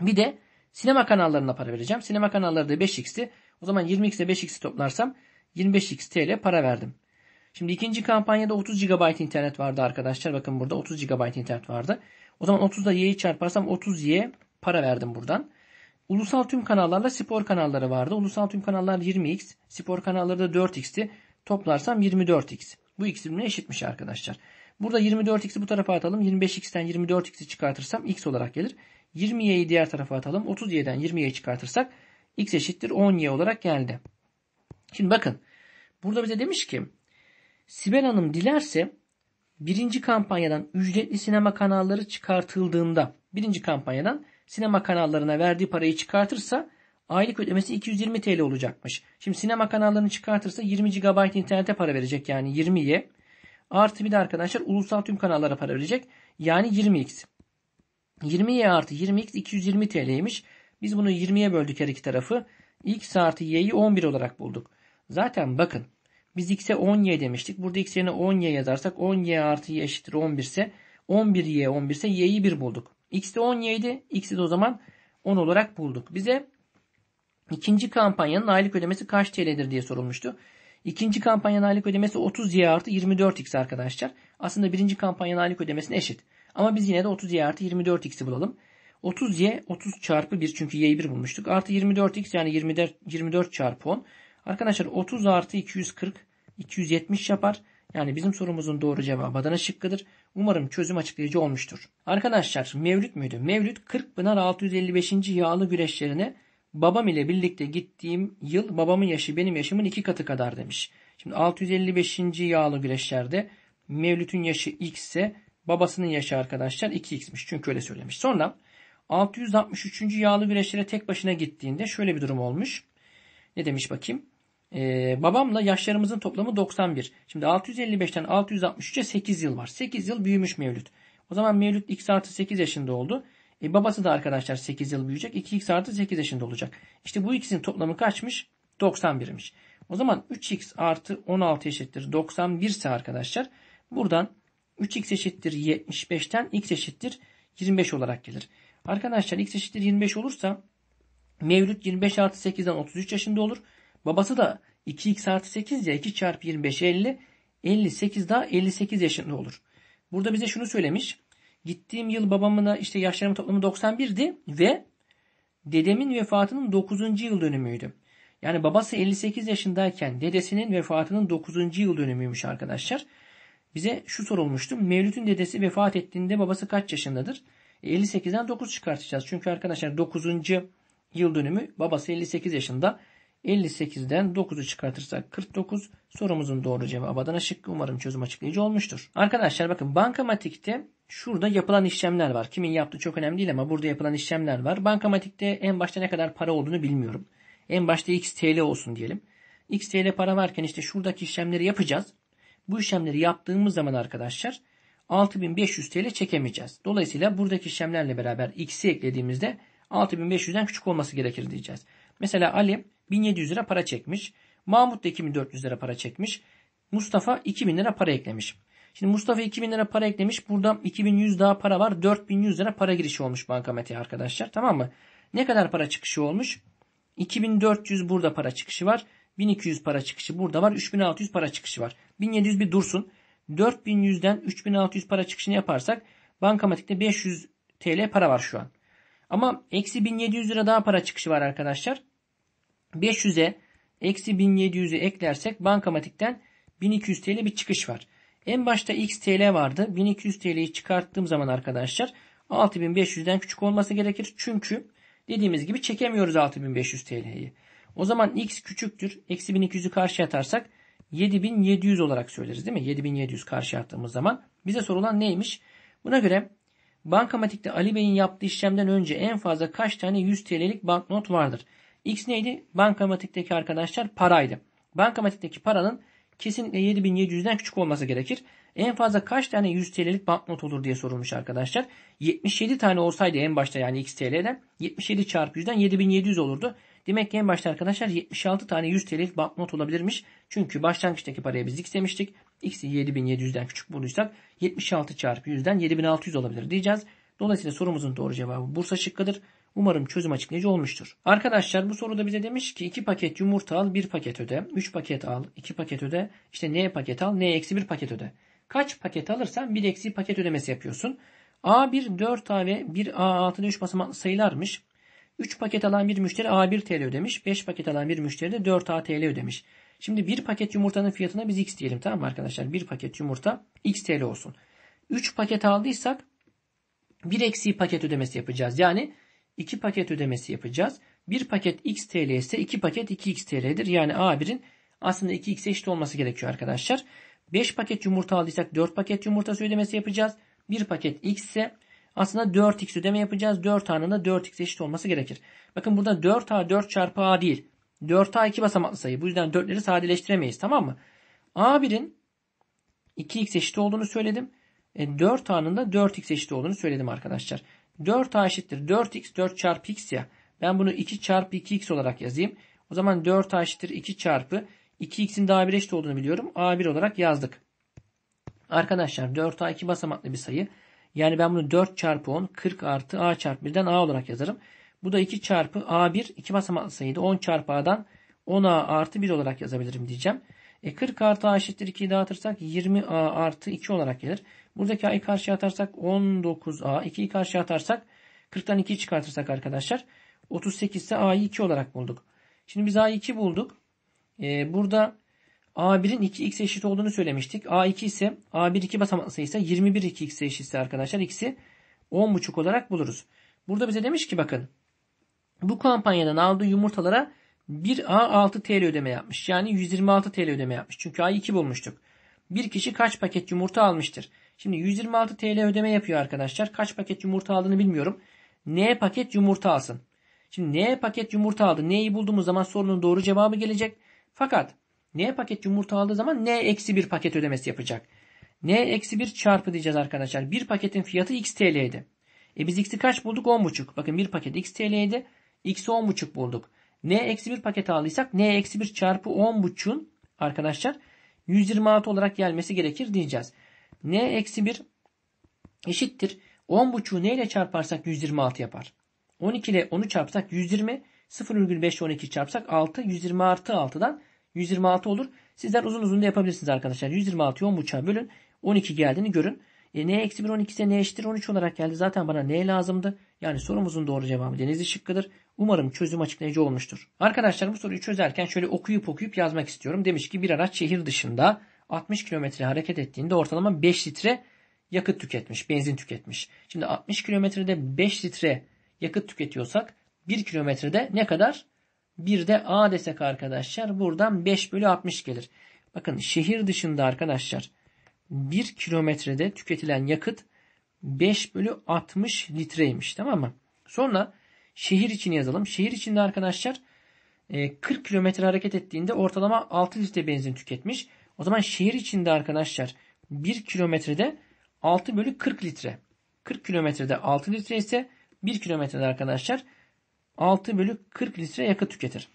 Bir de sinema kanallarına para vereceğim. Sinema kanalları da 5x'ti. O zaman 20x ile 5x'i toplarsam 25x TL para verdim. Şimdi ikinci kampanyada 30 GB internet vardı arkadaşlar. Bakın burada 30 GB internet vardı. O zaman 30'da y'yi çarparsam 30y para verdim buradan. Ulusal tüm kanallarla spor kanalları vardı. Ulusal tüm kanallar 20x. Spor kanalları da 4x'ti. Toplarsam 24x. Bu ikisi birbirine eşitmiş arkadaşlar. Burada 24x'i bu tarafa atalım. 25x'ten 24x'i çıkartırsam x olarak gelir. 20y'yi diğer tarafa atalım. 30y'den 20y'yi çıkartırsak x eşittir 10y olarak geldi. Şimdi bakın. Burada bize demiş ki Sibel Hanım dilerse birinci kampanyadan ücretli sinema kanalları çıkartıldığında birinci kampanyadan sinema kanallarına verdiği parayı çıkartırsa aylık ödemesi 220 TL olacakmış. Şimdi sinema kanallarını çıkartırsa 20 GB internete para verecek yani 20'ye. Artı bir de arkadaşlar ulusal tüm kanallara para verecek yani 20x. 20'ye artı 20x 220 TL'ymiş. Biz bunu 20'ye böldük her iki tarafı. X artı y'yi 11 olarak bulduk. Zaten bakın biz x'e 10y demiştik. Burada x yerine 10y yazarsak 10y artı y eşittir 11 ise 11y 11 ise y'yi 1 bulduk. X de 10y idi. X'i de o zaman 10 olarak bulduk. Bize ikinci kampanyanın aylık ödemesi kaç TL'dir diye sorulmuştu. İkinci kampanyanın aylık ödemesi 30y artı 24x arkadaşlar. Aslında birinci kampanyanın aylık ödemesine eşit. Ama biz yine de 30y artı 24x'i bulalım. 30y 30 çarpı 1 çünkü y'yi 1 bulmuştuk. Artı 24x yani 24 çarpı 10. Arkadaşlar 30 artı 240 270 yapar. Yani bizim sorumuzun doğru cevabı Adana şıkkıdır. Umarım çözüm açıklayıcı olmuştur. Arkadaşlar Mevlüt müydü? Mevlüt Kırkpınar 655. yağlı güreşlerine babam ile birlikte gittiğim yıl babamın yaşı benim yaşımın 2 katı kadar demiş. Şimdi 655. yağlı güreşlerde Mevlüt'ün yaşı x ise babasının yaşı arkadaşlar 2x'miş. Çünkü öyle söylemiş. Sonra 663. yağlı güreşlere tek başına gittiğinde şöyle bir durum olmuş. Ne demiş bakayım? Babamla yaşlarımızın toplamı 91. Şimdi 655'ten 663'e 8 yıl var. 8 yıl büyümüş Mevlüt. O zaman Mevlüt x artı 8 yaşında oldu. Babası da arkadaşlar 8 yıl büyüyecek. 2x artı 8 yaşında olacak. İşte bu ikisinin toplamı kaçmış? 91'miş. O zaman 3x artı 16 eşittir 91 ise arkadaşlar buradan 3x eşittir 75'ten x eşittir 25 olarak gelir. Arkadaşlar x eşittir 25 olursa Mevlüt 25 artı 8'den 33 yaşında olur. Babası da 2x artı 8 ya 2 çarpı 25 50. 58 daha 58 yaşında olur. Burada bize şunu söylemiş. Gittiğim yıl babamına işte yaşlarımın toplamı 91'di ve dedemin vefatının 9. yıl dönümüydü. Yani babası 58 yaşındayken dedesinin vefatının 9. yıl dönümüymüş arkadaşlar. Bize şu sorulmuştu. Mevlüt'ün dedesi vefat ettiğinde babası kaç yaşındadır? 58'den 9 çıkartacağız. Çünkü arkadaşlar 9. yıl dönümü, babası 58 yaşında. 58'den 9'u çıkartırsak 49. Sorumuzun doğru cevabı Adana şıkkı. Umarım çözüm açıklayıcı olmuştur. Arkadaşlar bakın, bankamatikte şurada yapılan işlemler var. Kimin yaptığı çok önemli değil ama burada yapılan işlemler var. Bankamatikte en başta ne kadar para olduğunu bilmiyorum. En başta XTL olsun diyelim. XTL para varken işte şuradaki işlemleri yapacağız. Bu işlemleri yaptığımız zaman arkadaşlar 6500 TL çekemeyeceğiz. Dolayısıyla buradaki işlemlerle beraber X'i eklediğimizde 6500'den küçük olması gerekir diyeceğiz. Mesela Ali 1700 lira para çekmiş. Mahmut da 2400 lira para çekmiş. Mustafa 2000 lira para eklemiş. Şimdi Mustafa 2000 lira para eklemiş. Burada 2100 daha para var. 4100 lira para girişi olmuş bankamatiğe arkadaşlar. Tamam mı? Ne kadar para çıkışı olmuş? 2400 burada para çıkışı var. 1200 para çıkışı burada var. 3600 para çıkışı var. 1700 bir dursun. 4100'den 3600 para çıkışını yaparsak bankamatikte 500 TL para var şu an. Ama eksi 1700 lira daha para çıkışı var arkadaşlar. 500'e eksi 1700'ü eklersek bankamatikten 1200 TL bir çıkış var. En başta X TL vardı. 1200 TL'yi çıkarttığım zaman arkadaşlar 6500'den küçük olması gerekir. Çünkü dediğimiz gibi çekemiyoruz 6500 TL'yi. O zaman X küçüktür. Eksi 1200'ü karşıya atarsak 7700 olarak söyleriz değil mi? 7700 karşıya attığımız zaman. Bize sorulan neymiş? Buna göre bankamatikte Ali Bey'in yaptığı işlemden önce en fazla kaç tane 100 TL'lik banknot vardır? X neydi? Bankamatikteki arkadaşlar paraydı. Bankamatikteki paranın kesinlikle 7700'den küçük olması gerekir. En fazla kaç tane 100 TL'lik banknot olur diye sorulmuş arkadaşlar. 77 tane olsaydı en başta, yani X TL'den 77 çarpı 100'den 7700 olurdu. Demek ki en başta arkadaşlar 76 tane 100 TL'lik banknot olabilirmiş. Çünkü başlangıçtaki paraya biz X demiştik. X'i 7700'den küçük bulduysak 76 çarpı 100'den 7600 olabilir diyeceğiz. Dolayısıyla sorumuzun doğru cevabı Bursa şıkkıdır. Umarım çözüm açıklayıcı olmuştur. Arkadaşlar bu soruda bize demiş ki 2 paket yumurta al, 1 paket öde. 3 paket al, 2 paket öde. İşte n paket al, n eksi 1 paket öde. Kaç paket alırsan 1 eksi paket ödemesi yapıyorsun. A1, 4A ve 1A6'da 3 basamaklı sayılarmış. 3 paket alan bir müşteri A1 TL ödemiş. 5 paket alan bir müşteri de 4A TL ödemiş. Şimdi 1 paket yumurtanın fiyatına biz X diyelim, tamam mı arkadaşlar? 1 paket yumurta X TL olsun. 3 paket aldıysak 1 eksi paket ödemesi yapacağız. Yani 2 paket ödemesi yapacağız. 1 paket X TL ise 2 paket 2X TL'dir. Yani A1'in aslında 2X'e eşit olması gerekiyor arkadaşlar. 5 paket yumurta aldıysak 4 paket yumurtası ödemesi yapacağız. 1 paket X ise aslında 4X ödeme yapacağız. 4 A'nın da 4X'e eşit olması gerekir. Bakın burada 4A 4 çarpı A değil. 4A 2 basamaklı sayı. Bu yüzden 4'leri sadeleştiremeyiz, tamam mı? A1'in 2X eşit olduğunu söyledim. 4A'nın da 4X eşit olduğunu söyledim arkadaşlar. 4A eşittir 4X, 4 çarpı X ya. Ben bunu 2 çarpı 2X olarak yazayım. O zaman 4A eşittir 2 çarpı 2X'in daha bir eşit olduğunu biliyorum. A1 olarak yazdık. Arkadaşlar 4A 2 basamaklı bir sayı. Yani ben bunu 4 çarpı 10, 40 artı A çarpı 1'den A olarak yazarım. Bu da 2 çarpı A1, 2 basamaklı sayıydı. 10 çarpı A'dan 10A artı 1 olarak yazabilirim diyeceğim. 40 artı A eşittir 2'yi dağıtırsak 20A artı 2 olarak gelir. Buradaki A'yı karşıya atarsak 19A, 2'yi karşıya atarsak 40'tan 2'yi çıkartırsak arkadaşlar 38 ise A'yı 2 olarak bulduk. Şimdi biz A'yı 2 bulduk. Burada A1'in 2X'e eşit olduğunu söylemiştik. A2 ise A1 2 basamaklı sayıysa 21 2X'e eşitse arkadaşlar X'i 10,5 olarak buluruz. Burada bize demiş ki bakın, bu kampanyadan aldığı yumurtalara 1A 6 TL ödeme yapmış. Yani 126 TL ödeme yapmış. Çünkü A'yı 2 bulmuştuk. Bir kişi kaç paket yumurta almıştır? Şimdi 126 TL ödeme yapıyor arkadaşlar. Kaç paket yumurta aldığını bilmiyorum. N paket yumurta alsın. Şimdi N paket yumurta aldı. N'yi bulduğumuz zaman sorunun doğru cevabı gelecek. Fakat N paket yumurta aldığı zaman N eksi 1 paket ödemesi yapacak. N eksi 1 çarpı diyeceğiz arkadaşlar. Bir paketin fiyatı X TL'ydi. Biz X'i kaç bulduk? 10,5. Bakın bir paket X TL'ydi. X'i 10,5 bulduk. N eksi 1 paket aldıysak N eksi 1 çarpı 10,5'un arkadaşlar 126 olarak gelmesi gerekir diyeceğiz. N eksi 1 eşittir 10,5'u N ile çarparsak 126 yapar. 12 ile 10'u çarpsak 120, 0,5 ile 12'yi çarpsak 6, 120 artı 6'dan 126 olur. Sizler uzun uzun da yapabilirsiniz arkadaşlar. 126'yı 10,5'a bölün, 12 geldiğini görün. N eksi 1 12 ise N eşittir 13 olarak geldi. Zaten bana N lazımdı. Yani sorumuzun doğru cevabı Denizli şıkkıdır. Umarım çözüm açıklayıcı olmuştur. Arkadaşlar bu soruyu çözerken şöyle okuyup yazmak istiyorum. Demiş ki bir araç şehir dışında 60 kilometre hareket ettiğinde ortalama 5 litre yakıt tüketmiş, benzin tüketmiş. Şimdi 60 kilometrede 5 litre yakıt tüketiyorsak 1 kilometrede ne kadar? Bir de A desek arkadaşlar, buradan 5/60 gelir. Bakın şehir dışında arkadaşlar 1 kilometrede tüketilen yakıt 5/60 litreymiş, tamam mı? Sonra şehir içini yazalım. Şehir içinde arkadaşlar 40 kilometre hareket ettiğinde ortalama 6 litre benzin tüketmiş. O zaman şehir içinde arkadaşlar 1 kilometrede 6/40 litre. 40 kilometrede 6 litre ise 1 kilometrede arkadaşlar 6/40 litre yakıt tüketir.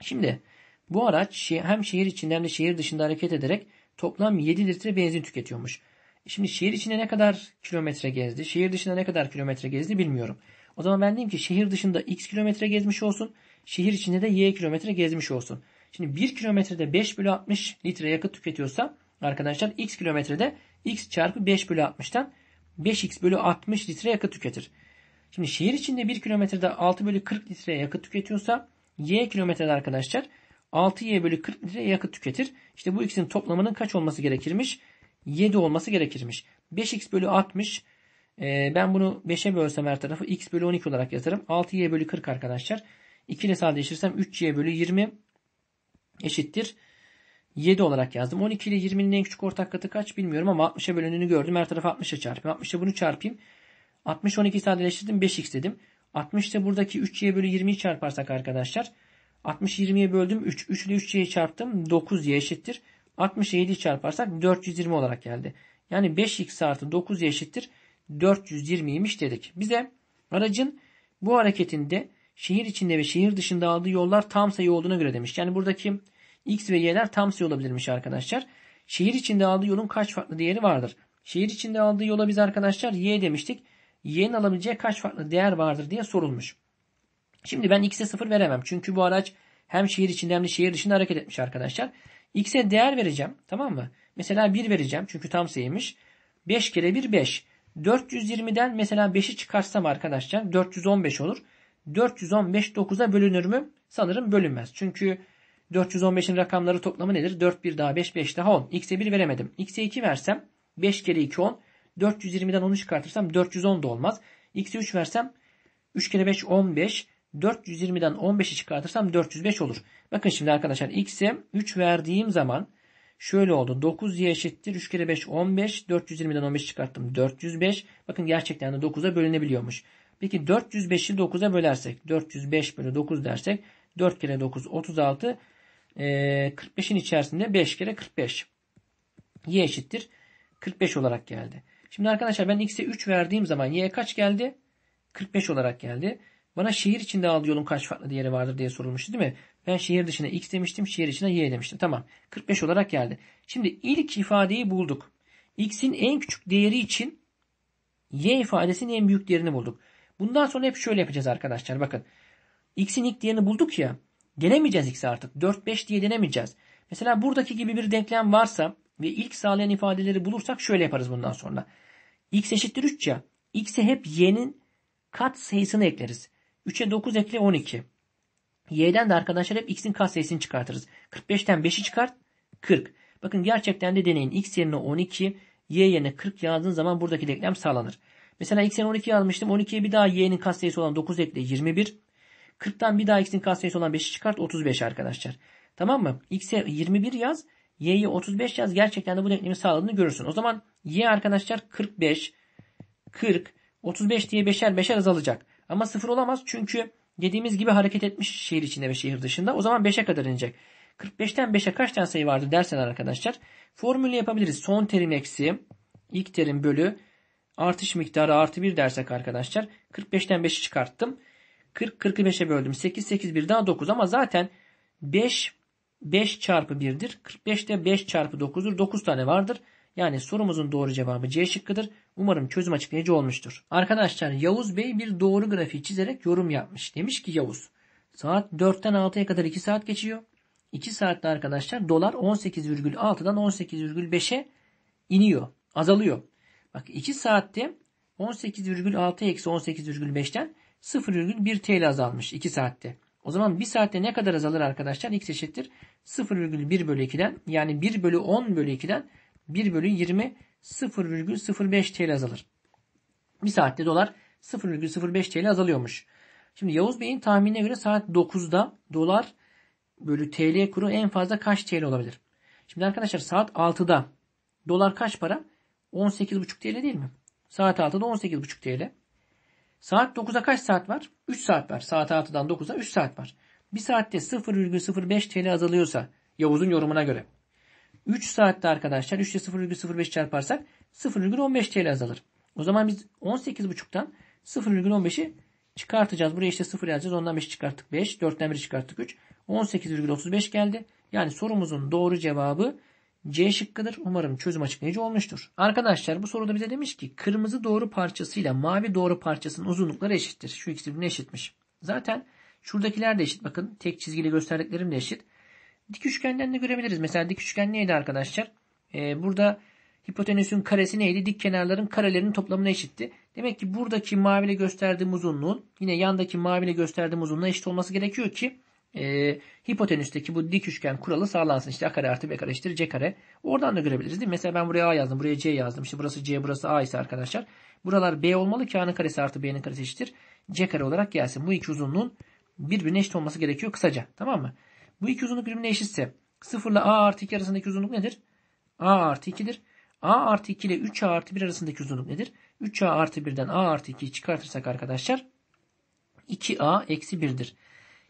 Şimdi bu araç hem şehir içinde hem de şehir dışında hareket ederek toplam 7 litre benzin tüketiyormuş. Şimdi şehir içinde ne kadar kilometre gezdi, şehir dışında ne kadar kilometre gezdi bilmiyorum. O zaman ben diyeyim ki şehir dışında x kilometre gezmiş olsun, şehir içinde de y kilometre gezmiş olsun. Şimdi 1 kilometrede 5/60 litre yakıt tüketiyorsa arkadaşlar x kilometrede x çarpı 5/60'tan 5x/60 litre yakıt tüketir. Şimdi şehir içinde 1 kilometrede 6/40 litre yakıt tüketiyorsa y kilometrede arkadaşlar 6y/40 litre yakıt tüketir. İşte bu ikisinin toplamının kaç olması gerekirmiş? 7 olması gerekirmiş. 5x/60 ben bunu 5'e bölsem her tarafı x/12 olarak yazarım. 6y/40 arkadaşlar. 2 ile sadeleştirirsem 3y/20 eşittir 7 olarak yazdım. 12 ile 20'nin en küçük ortak katı kaç bilmiyorum ama 60'a bölündüğünü gördüm. Her tarafı 60'a çarpayım. 60'a bunu çarpayım. 60 12'yi sadeleştirdim, 5x dedim. 60'ta buradaki 3y/20'yi çarparsak arkadaşlar 60'ı 20'ye böldüm 3. 3 ile 3y'yi çarptım. 9y eşittir. 60'ı 7'yi çarparsak 420 olarak geldi. Yani 5x artı 9y eşittir 420'ymiş dedik. Bize aracın bu hareketinde şehir içinde ve şehir dışında aldığı yollar tam sayı olduğuna göre demiş. Yani buradaki x ve y'ler tam sayı olabilirmiş arkadaşlar. Şehir içinde aldığı yolun kaç farklı değeri vardır? Şehir içinde aldığı yola biz arkadaşlar y demiştik. Y'nin alabileceği kaç farklı değer vardır diye sorulmuş. Şimdi ben x'e 0 veremem. Çünkü bu araç hem şehir içinde hem de şehir dışında hareket etmiş arkadaşlar. X'e değer vereceğim, tamam mı? Mesela 1 vereceğim çünkü tam sayıymış. 5 kere 1 5. 420'den mesela 5'i çıkarsam arkadaşlar 415 olur. 415 9'a bölünür mü? Sanırım bölünmez. Çünkü 415'in rakamları toplamı nedir? 4 1 daha 5 5 daha 10. X'e 1 veremedim. X'e 2 versem 5 kere 2 10. 420'den 10'u çıkartırsam 410 da olmaz. X'e 3 versem 3 kere 5 15. 420'den 15'i çıkartırsam 405 olur. Bakın şimdi arkadaşlar x'e 3 verdiğim zaman şöyle oldu. 9y eşittir 3 kere 5 15. 420'den 15'i çıkarttım. 405. Bakın gerçekten de 9'a bölünebiliyormuş. Peki 405'i 9'a bölersek 405/9 dersek 4 kere 9 36. 45'in içerisinde 5 kere 45. Y eşittir 45 olarak geldi. Şimdi arkadaşlar ben x'e 3 verdiğim zaman y'ye kaç geldi? 45 olarak geldi. Bana şehir içinde aldığı yolun kaç farklı değeri vardır diye sorulmuştu değil mi? Ben şehir dışına x demiştim, şehir içine y demiştim. Tamam. 45 olarak geldi. Şimdi ilk ifadeyi bulduk. X'in en küçük değeri için y ifadesinin en büyük değerini bulduk. Bundan sonra hep şöyle yapacağız arkadaşlar. Bakın. X'in ilk değerini bulduk ya. Denemeyeceğiz x'i artık. 4, 5 diye denemeyeceğiz. Mesela buradaki gibi bir denklem varsa ve ilk sağlayan ifadeleri bulursak şöyle yaparız bundan sonra. X eşittir 3 ya. X'e hep y'nin kat sayısını ekleriz. 3'e 9 ekle 12. Y'den de arkadaşlar hep x'in katsayısını çıkartırız. 45'ten 5'i çıkart 40. Bakın gerçekten de deneyin. X yerine 12, y yerine 40 yazdığın zaman buradaki denklem sağlanır. Mesela x yerine 12 yazmıştım. 12'ye bir daha y'nin katsayısı olan 9 ekle 21. 40'tan bir daha x'in katsayısı olan 5'i çıkart 35 arkadaşlar. Tamam mı? X'e 21 yaz, y'ye 35 yaz. Gerçekten de bu denklemi sağladığını görürsün. O zaman y arkadaşlar 45, 40, 35 diye 5'er 5'er azalacak. Ama 0 olamaz çünkü dediğimiz gibi hareket etmiş şehir içinde ve şehir dışında. O zaman 5'e kadar inecek. 45'ten 5'e kaç tane sayı vardı dersen arkadaşlar. Formülü yapabiliriz. Son terim eksi ilk terim bölü artış miktarı artı 1 dersek arkadaşlar. 45'ten 5'i çıkarttım. 40, 40'ı 5'e böldüm. 8, 8, 1 daha 9 ama zaten 5, 5 çarpı 1'dir. 45'te 5 çarpı 9'dur. 9 tane vardır. Yani sorumuzun doğru cevabı C şıkkıdır. Umarım çözüm açıklayıcı olmuştur. Arkadaşlar Yavuz Bey bir doğru grafiği çizerek yorum yapmış. Demiş ki Yavuz saat 4'ten 6'ya kadar 2 saat geçiyor. 2 saatte arkadaşlar dolar 18,6'dan 18,5'e iniyor. Azalıyor. Bak 2 saatte 18,6 eksi 18,5'ten 0,1 TL azalmış 2 saatte. O zaman 1 saatte ne kadar azalır arkadaşlar? X eşittir 0,1 bölü 2'den, yani 1 bölü 10 bölü 2'den 1 bölü 20 0,05 TL azalır. 1 saatte dolar 0,05 TL azalıyormuş. Şimdi Yavuz Bey'in tahminine göre saat 9'da dolar bölü TL kuru en fazla kaç TL olabilir? Şimdi arkadaşlar saat 6'da dolar kaç para? 18,5 TL değil mi? Saat 6'da 18,5 TL. Saat 9'a kaç saat var? 3 saat var. Saat 6'dan 9'a 3 saat var. 1 saatte 0,05 TL azalıyorsa Yavuz'un yorumuna göre 3 saatte arkadaşlar 3 ile 0,05 çarparsak 0,15 TL azalır. O zaman biz 18,5'tan 0,15'i çıkartacağız. Buraya işte 0 yazacağız. Ondan 5 çıkarttık 5. 4'ten 1 çıkarttık 3. 18,35 geldi. Yani sorumuzun doğru cevabı C şıkkıdır. Umarım çözüm açıklayıcı olmuştur. Arkadaşlar bu soruda bize demiş ki kırmızı doğru parçasıyla mavi doğru parçasının uzunlukları eşittir. Şu ikisi birbirine eşitmiş. Zaten şuradakiler de eşit. Bakın tek çizgili gösterdiklerim de eşit. Dik üçgenden de görebiliriz. Mesela dik üçgen neydi arkadaşlar? Burada hipotenüsün karesi neydi? Dik kenarların karelerinin toplamına eşitti. Demek ki buradaki maviyle gösterdiğim uzunluğun yine yandaki maviyle gösterdiğim uzunluğa eşit olması gerekiyor ki hipotenüsteki bu dik üçgen kuralı sağlansın. İşte a kare artı b kare eşittir c kare. Oradan da görebiliriz değil mi? Mesela ben buraya a yazdım. Buraya c yazdım. İşte burası c, burası a ise arkadaşlar. Buralar b olmalı ki a'nın karesi artı b'nin karesi eşittir c kare olarak gelsin. Bu iki uzunluğun birbirine eşit olması gerekiyor kısaca. Tamam mı? Bu iki uzunluk birbirine eşitse 0 ile a artı 2 arasındaki uzunluk nedir? a artı 2'dir. a artı 2 ile 3a artı 1 arasındaki uzunluk nedir? 3a artı 1'den a artı 2'yi çıkartırsak arkadaşlar 2a eksi 1'dir.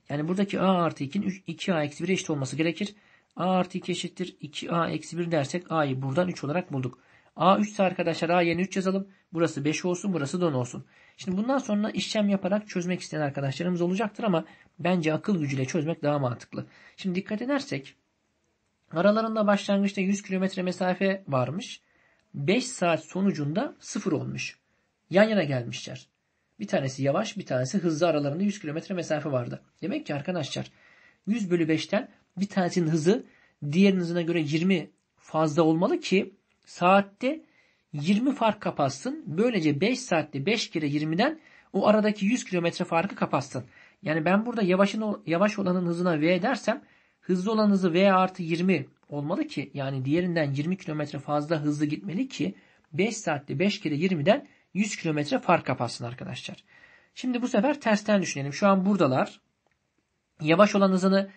Yani buradaki a artı 2'nin 2a eksi 1'e eşit olması gerekir. a artı 2 eşittir 2a eksi 1 dersek a'yı buradan 3 olarak bulduk. a 3 ise arkadaşlar a yerine 3 yazalım. Burası 5 olsun, burası 10 olsun. Şimdi bundan sonra işlem yaparak çözmek isteyen arkadaşlarımız olacaktır ama bence akıl gücüyle çözmek daha mantıklı. Şimdi dikkat edersek aralarında başlangıçta 100 kilometre mesafe varmış. 5 saat sonucunda 0 olmuş. Yan yana gelmişler. Bir tanesi yavaş, bir tanesi hızlı, aralarında 100 kilometre mesafe vardı. Demek ki arkadaşlar 100 bölü 5'ten bir tanesinin hızı diğerinin hızına göre 20 fazla olmalı ki saatte 20 fark kapatsın. Böylece 5 saatte 5 kere 20'den o aradaki 100 kilometre farkı kapatsın. Yani ben burada yavaş olanın hızına v dersem hızlı olan hızı v artı 20 olmalı ki yani diğerinden 20 kilometre fazla hızlı gitmeli ki 5 saatte 5 kere 20'den 100 kilometre fark kapatsın arkadaşlar. Şimdi bu sefer tersten düşünelim. Şu an buradalar. Yavaş olan hızını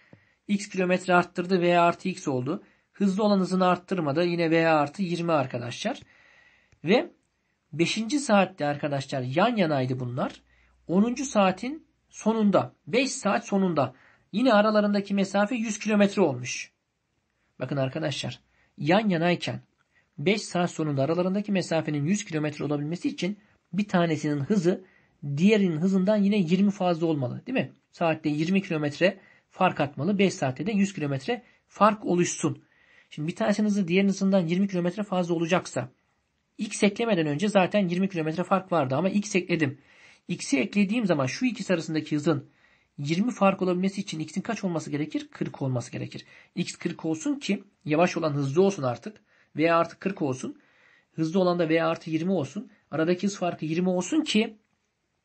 x kilometre arttırdı. V artı x oldu. Hızlı olan hızını arttırmadı. Yine v artı 20 arkadaşlar. Ve 5. saatte arkadaşlar yan yanaydı bunlar. 10. saatin sonunda. 5 saat sonunda. Yine aralarındaki mesafe 100 kilometre olmuş. Bakın arkadaşlar. Yan yanayken 5 saat sonunda aralarındaki mesafenin 100 kilometre olabilmesi için bir tanesinin hızı diğerinin hızından yine 20 fazla olmalı. Değil mi? Saatte 20 kilometre fark atmalı. 5 saatte de 100 kilometre fark oluşsun. Şimdi bir tanesinin hızı diğerinin hızından 20 kilometre fazla olacaksa x eklemeden önce zaten 20 kilometre fark vardı ama x ekledim. X'i eklediğim zaman şu ikisi arasındaki hızın 20 fark olabilmesi için x'in kaç olması gerekir? 40 olması gerekir. X 40 olsun ki yavaş olan hızlı olsun artık. V artı 40 olsun. Hızlı olan da V artı 20 olsun. Aradaki hız farkı 20 olsun ki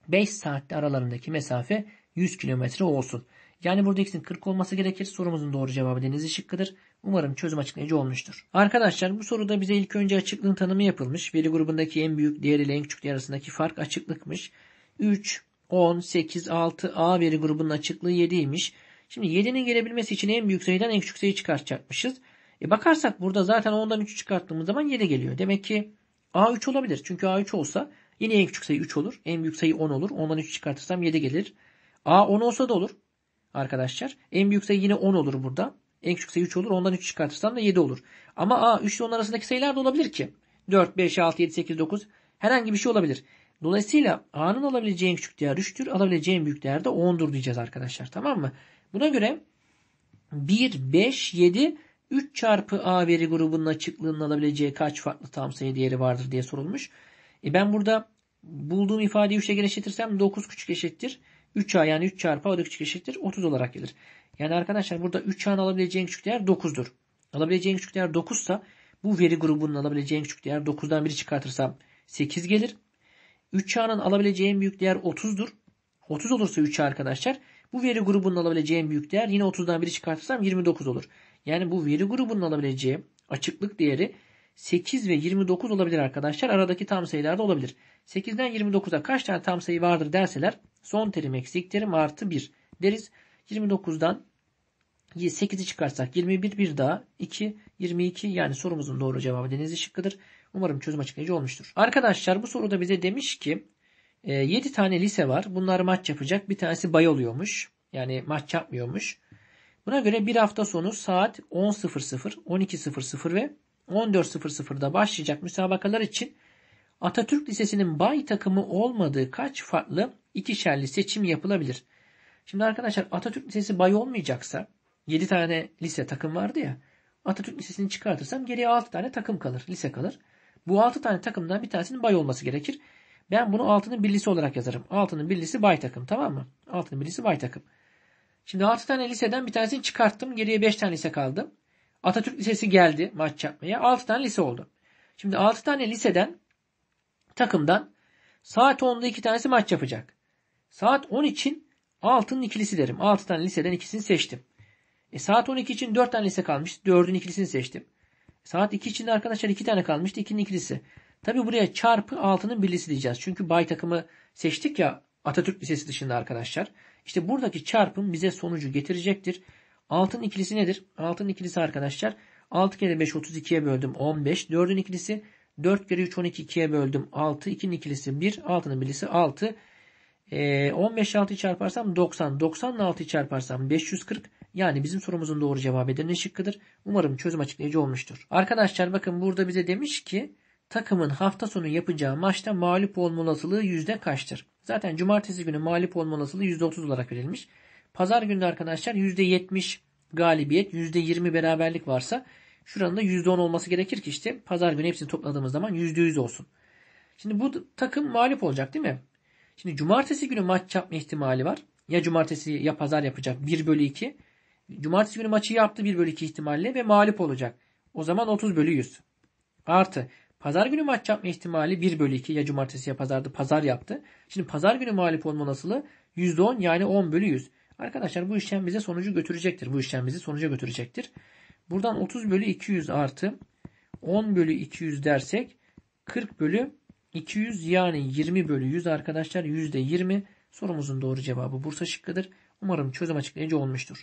5 saatte aralarındaki mesafe 100 kilometre olsun. Yani burada x'in 40 olması gerekir. Sorumuzun doğru cevabı Denizli şıkkıdır. Umarım çözüm açıklayıcı olmuştur. Arkadaşlar bu soruda bize ilk önce açıklığın tanımı yapılmış. Veri grubundaki en büyük değer ile en küçük değer arasındaki fark açıklıkmış. 3, 10, 8, 6, A veri grubunun açıklığı 7'ymiş. Şimdi 7'nin gelebilmesi için en büyük sayıdan en küçük sayı çıkartacakmışız. Bakarsak burada zaten 10'dan 3'ü çıkarttığımız zaman 7 geliyor. Demek ki A3 olabilir. Çünkü A3 olsa yine en küçük sayı 3 olur. En büyük sayı 10 olur. 10'dan 3'ü çıkartırsam 7 gelir. A10 olsa da olur. Arkadaşlar en büyük sayı yine 10 olur burada. En küçük sayı 3 olur. 10'dan 3'ü çıkartırsam da 7 olur. Ama A3 ile 10 arasındaki sayılar da olabilir ki. 4, 5, 6, 7, 8, 9 herhangi bir şey olabilir. Dolayısıyla A'nın alabileceği en küçük değer 3'tür. Alabileceği en büyük değer de 10'dur diyeceğiz arkadaşlar. Tamam mı? Buna göre 1, 5, 7 3 çarpı A veri grubunun açıklığının alabileceği kaç farklı tam sayı değeri vardır diye sorulmuş. Ben burada bulduğum ifadeyi 3'e genişletirsem 9 küçük eşittir 3A, yani 3 çarpı A da küçük eşittir 30 olarak gelir. Yani arkadaşlar burada 3A'nın alabileceği en küçük değer 9'dur. Alabileceği en küçük değer 9'sa bu veri grubunun alabileceği en küçük değer 9'dan 1'i çıkartırsam 8 gelir. 3A'nın alabileceği en büyük değer 30'dur. 30 olursa 3A arkadaşlar Bu veri grubunun alabileceğim büyük değer yine 30'dan 1'i çıkartırsam 29 olur. Yani bu veri grubunun alabileceğim açıklık değeri 8 ve 29 olabilir arkadaşlar. Aradaki tam sayılar da olabilir. 8'den 29'a kaç tane tam sayı vardır derseler son terim eksi ilk terim artı 1 deriz. 29'dan 8'i çıkarsak 21, bir daha 2, 22. Yani sorumuzun doğru cevabı Denizli şıkkıdır. Umarım çözüm açıklayıcı olmuştur. Arkadaşlar bu soruda bize demiş ki 7 tane lise var. Bunlar maç yapacak. Bir tanesi bay oluyormuş. Yani maç yapmıyormuş. Buna göre bir hafta sonu saat 10.00, 12.00 ve 14.00'da başlayacak müsabakalar için Atatürk Lisesi'nin bay takımı olmadığı kaç farklı ikişerli seçim yapılabilir? Şimdi arkadaşlar Atatürk Lisesi bay olmayacaksa 7 tane lise takım vardı ya. Atatürk Lisesi'ni çıkartırsam geriye 6 tane takım kalır. Lise kalır. Bu 6 tane takımdan bir tanesinin bay olması gerekir. Ben bunu 6'nın birlisi olarak yazarım. 6'nın birlisi bay takım, tamam mı? 6'nın birlisi bay takım. Şimdi 6 tane liseden bir tanesini çıkarttım. Geriye 5 tane lise kaldı. Atatürk Lisesi geldi maç yapmaya. 6 tane lise oldu. Şimdi 6 tane liseden, takımdan saat 10'da 2 tanesi maç yapacak. Saat 10 için 6'nın ikilisi derim. 6 tane liseden ikisini seçtim. Saat 12 için 4 tane lise kalmıştı. 4'ün ikilisini seçtim. Saat 2 için de arkadaşlar 2 tane kalmıştı. 2'nin ikilisi. Tabi buraya çarpı 6'nın birlisi diyeceğiz. Çünkü bay takımı seçtik ya Atatürk Lisesi dışında arkadaşlar. İşte buradaki çarpım bize sonucu getirecektir. 6'nın ikilisi nedir? 6'nın ikilisi arkadaşlar 6 kere 5 32'ye böldüm 15. 4'ün ikilisi 4 kere 3 12 2'ye böldüm 6. 2'nin ikilisi 1. 6'nın birlisi 6. 15 6'yı çarparsam 90. 90'la 6'yı çarparsam 540. Yani bizim sorumuzun doğru cevabı Edirne şıkkıdır. Umarım çözüm açıklayıcı olmuştur. Arkadaşlar bakın burada bize demiş ki takımın hafta sonu yapacağı maçta mağlup olma olasılığı yüzde kaçtır? Zaten cumartesi günü mağlup olma olasılığı %30 olarak verilmiş. Pazar günü arkadaşlar %70 galibiyet, %20 beraberlik varsa şuranın da %10 olması gerekir ki işte pazar günü hepsini topladığımız zaman %100 olsun. Şimdi bu takım mağlup olacak değil mi? Şimdi cumartesi günü maç yapma ihtimali var. Ya cumartesi ya pazar yapacak 1/2. Cumartesi günü maçı yaptı 1/2 ihtimalle ve mağlup olacak. O zaman 30/100. Artı pazar günü maç yapma ihtimali 1/2. Ya cumartesi ya pazardı, pazar yaptı. Şimdi pazar günü mağlup olma olasılığı %10 yani 10/100. Arkadaşlar bu işlem bize sonucu götürecektir. Bu işlem bizi sonuca götürecektir. Buradan 30/200 artı 10/200 dersek 40/200 yani 20/100 arkadaşlar %20. Sorumuzun doğru cevabı Bursa şıkkıdır. Umarım çözüm açıklayıcı olmuştur.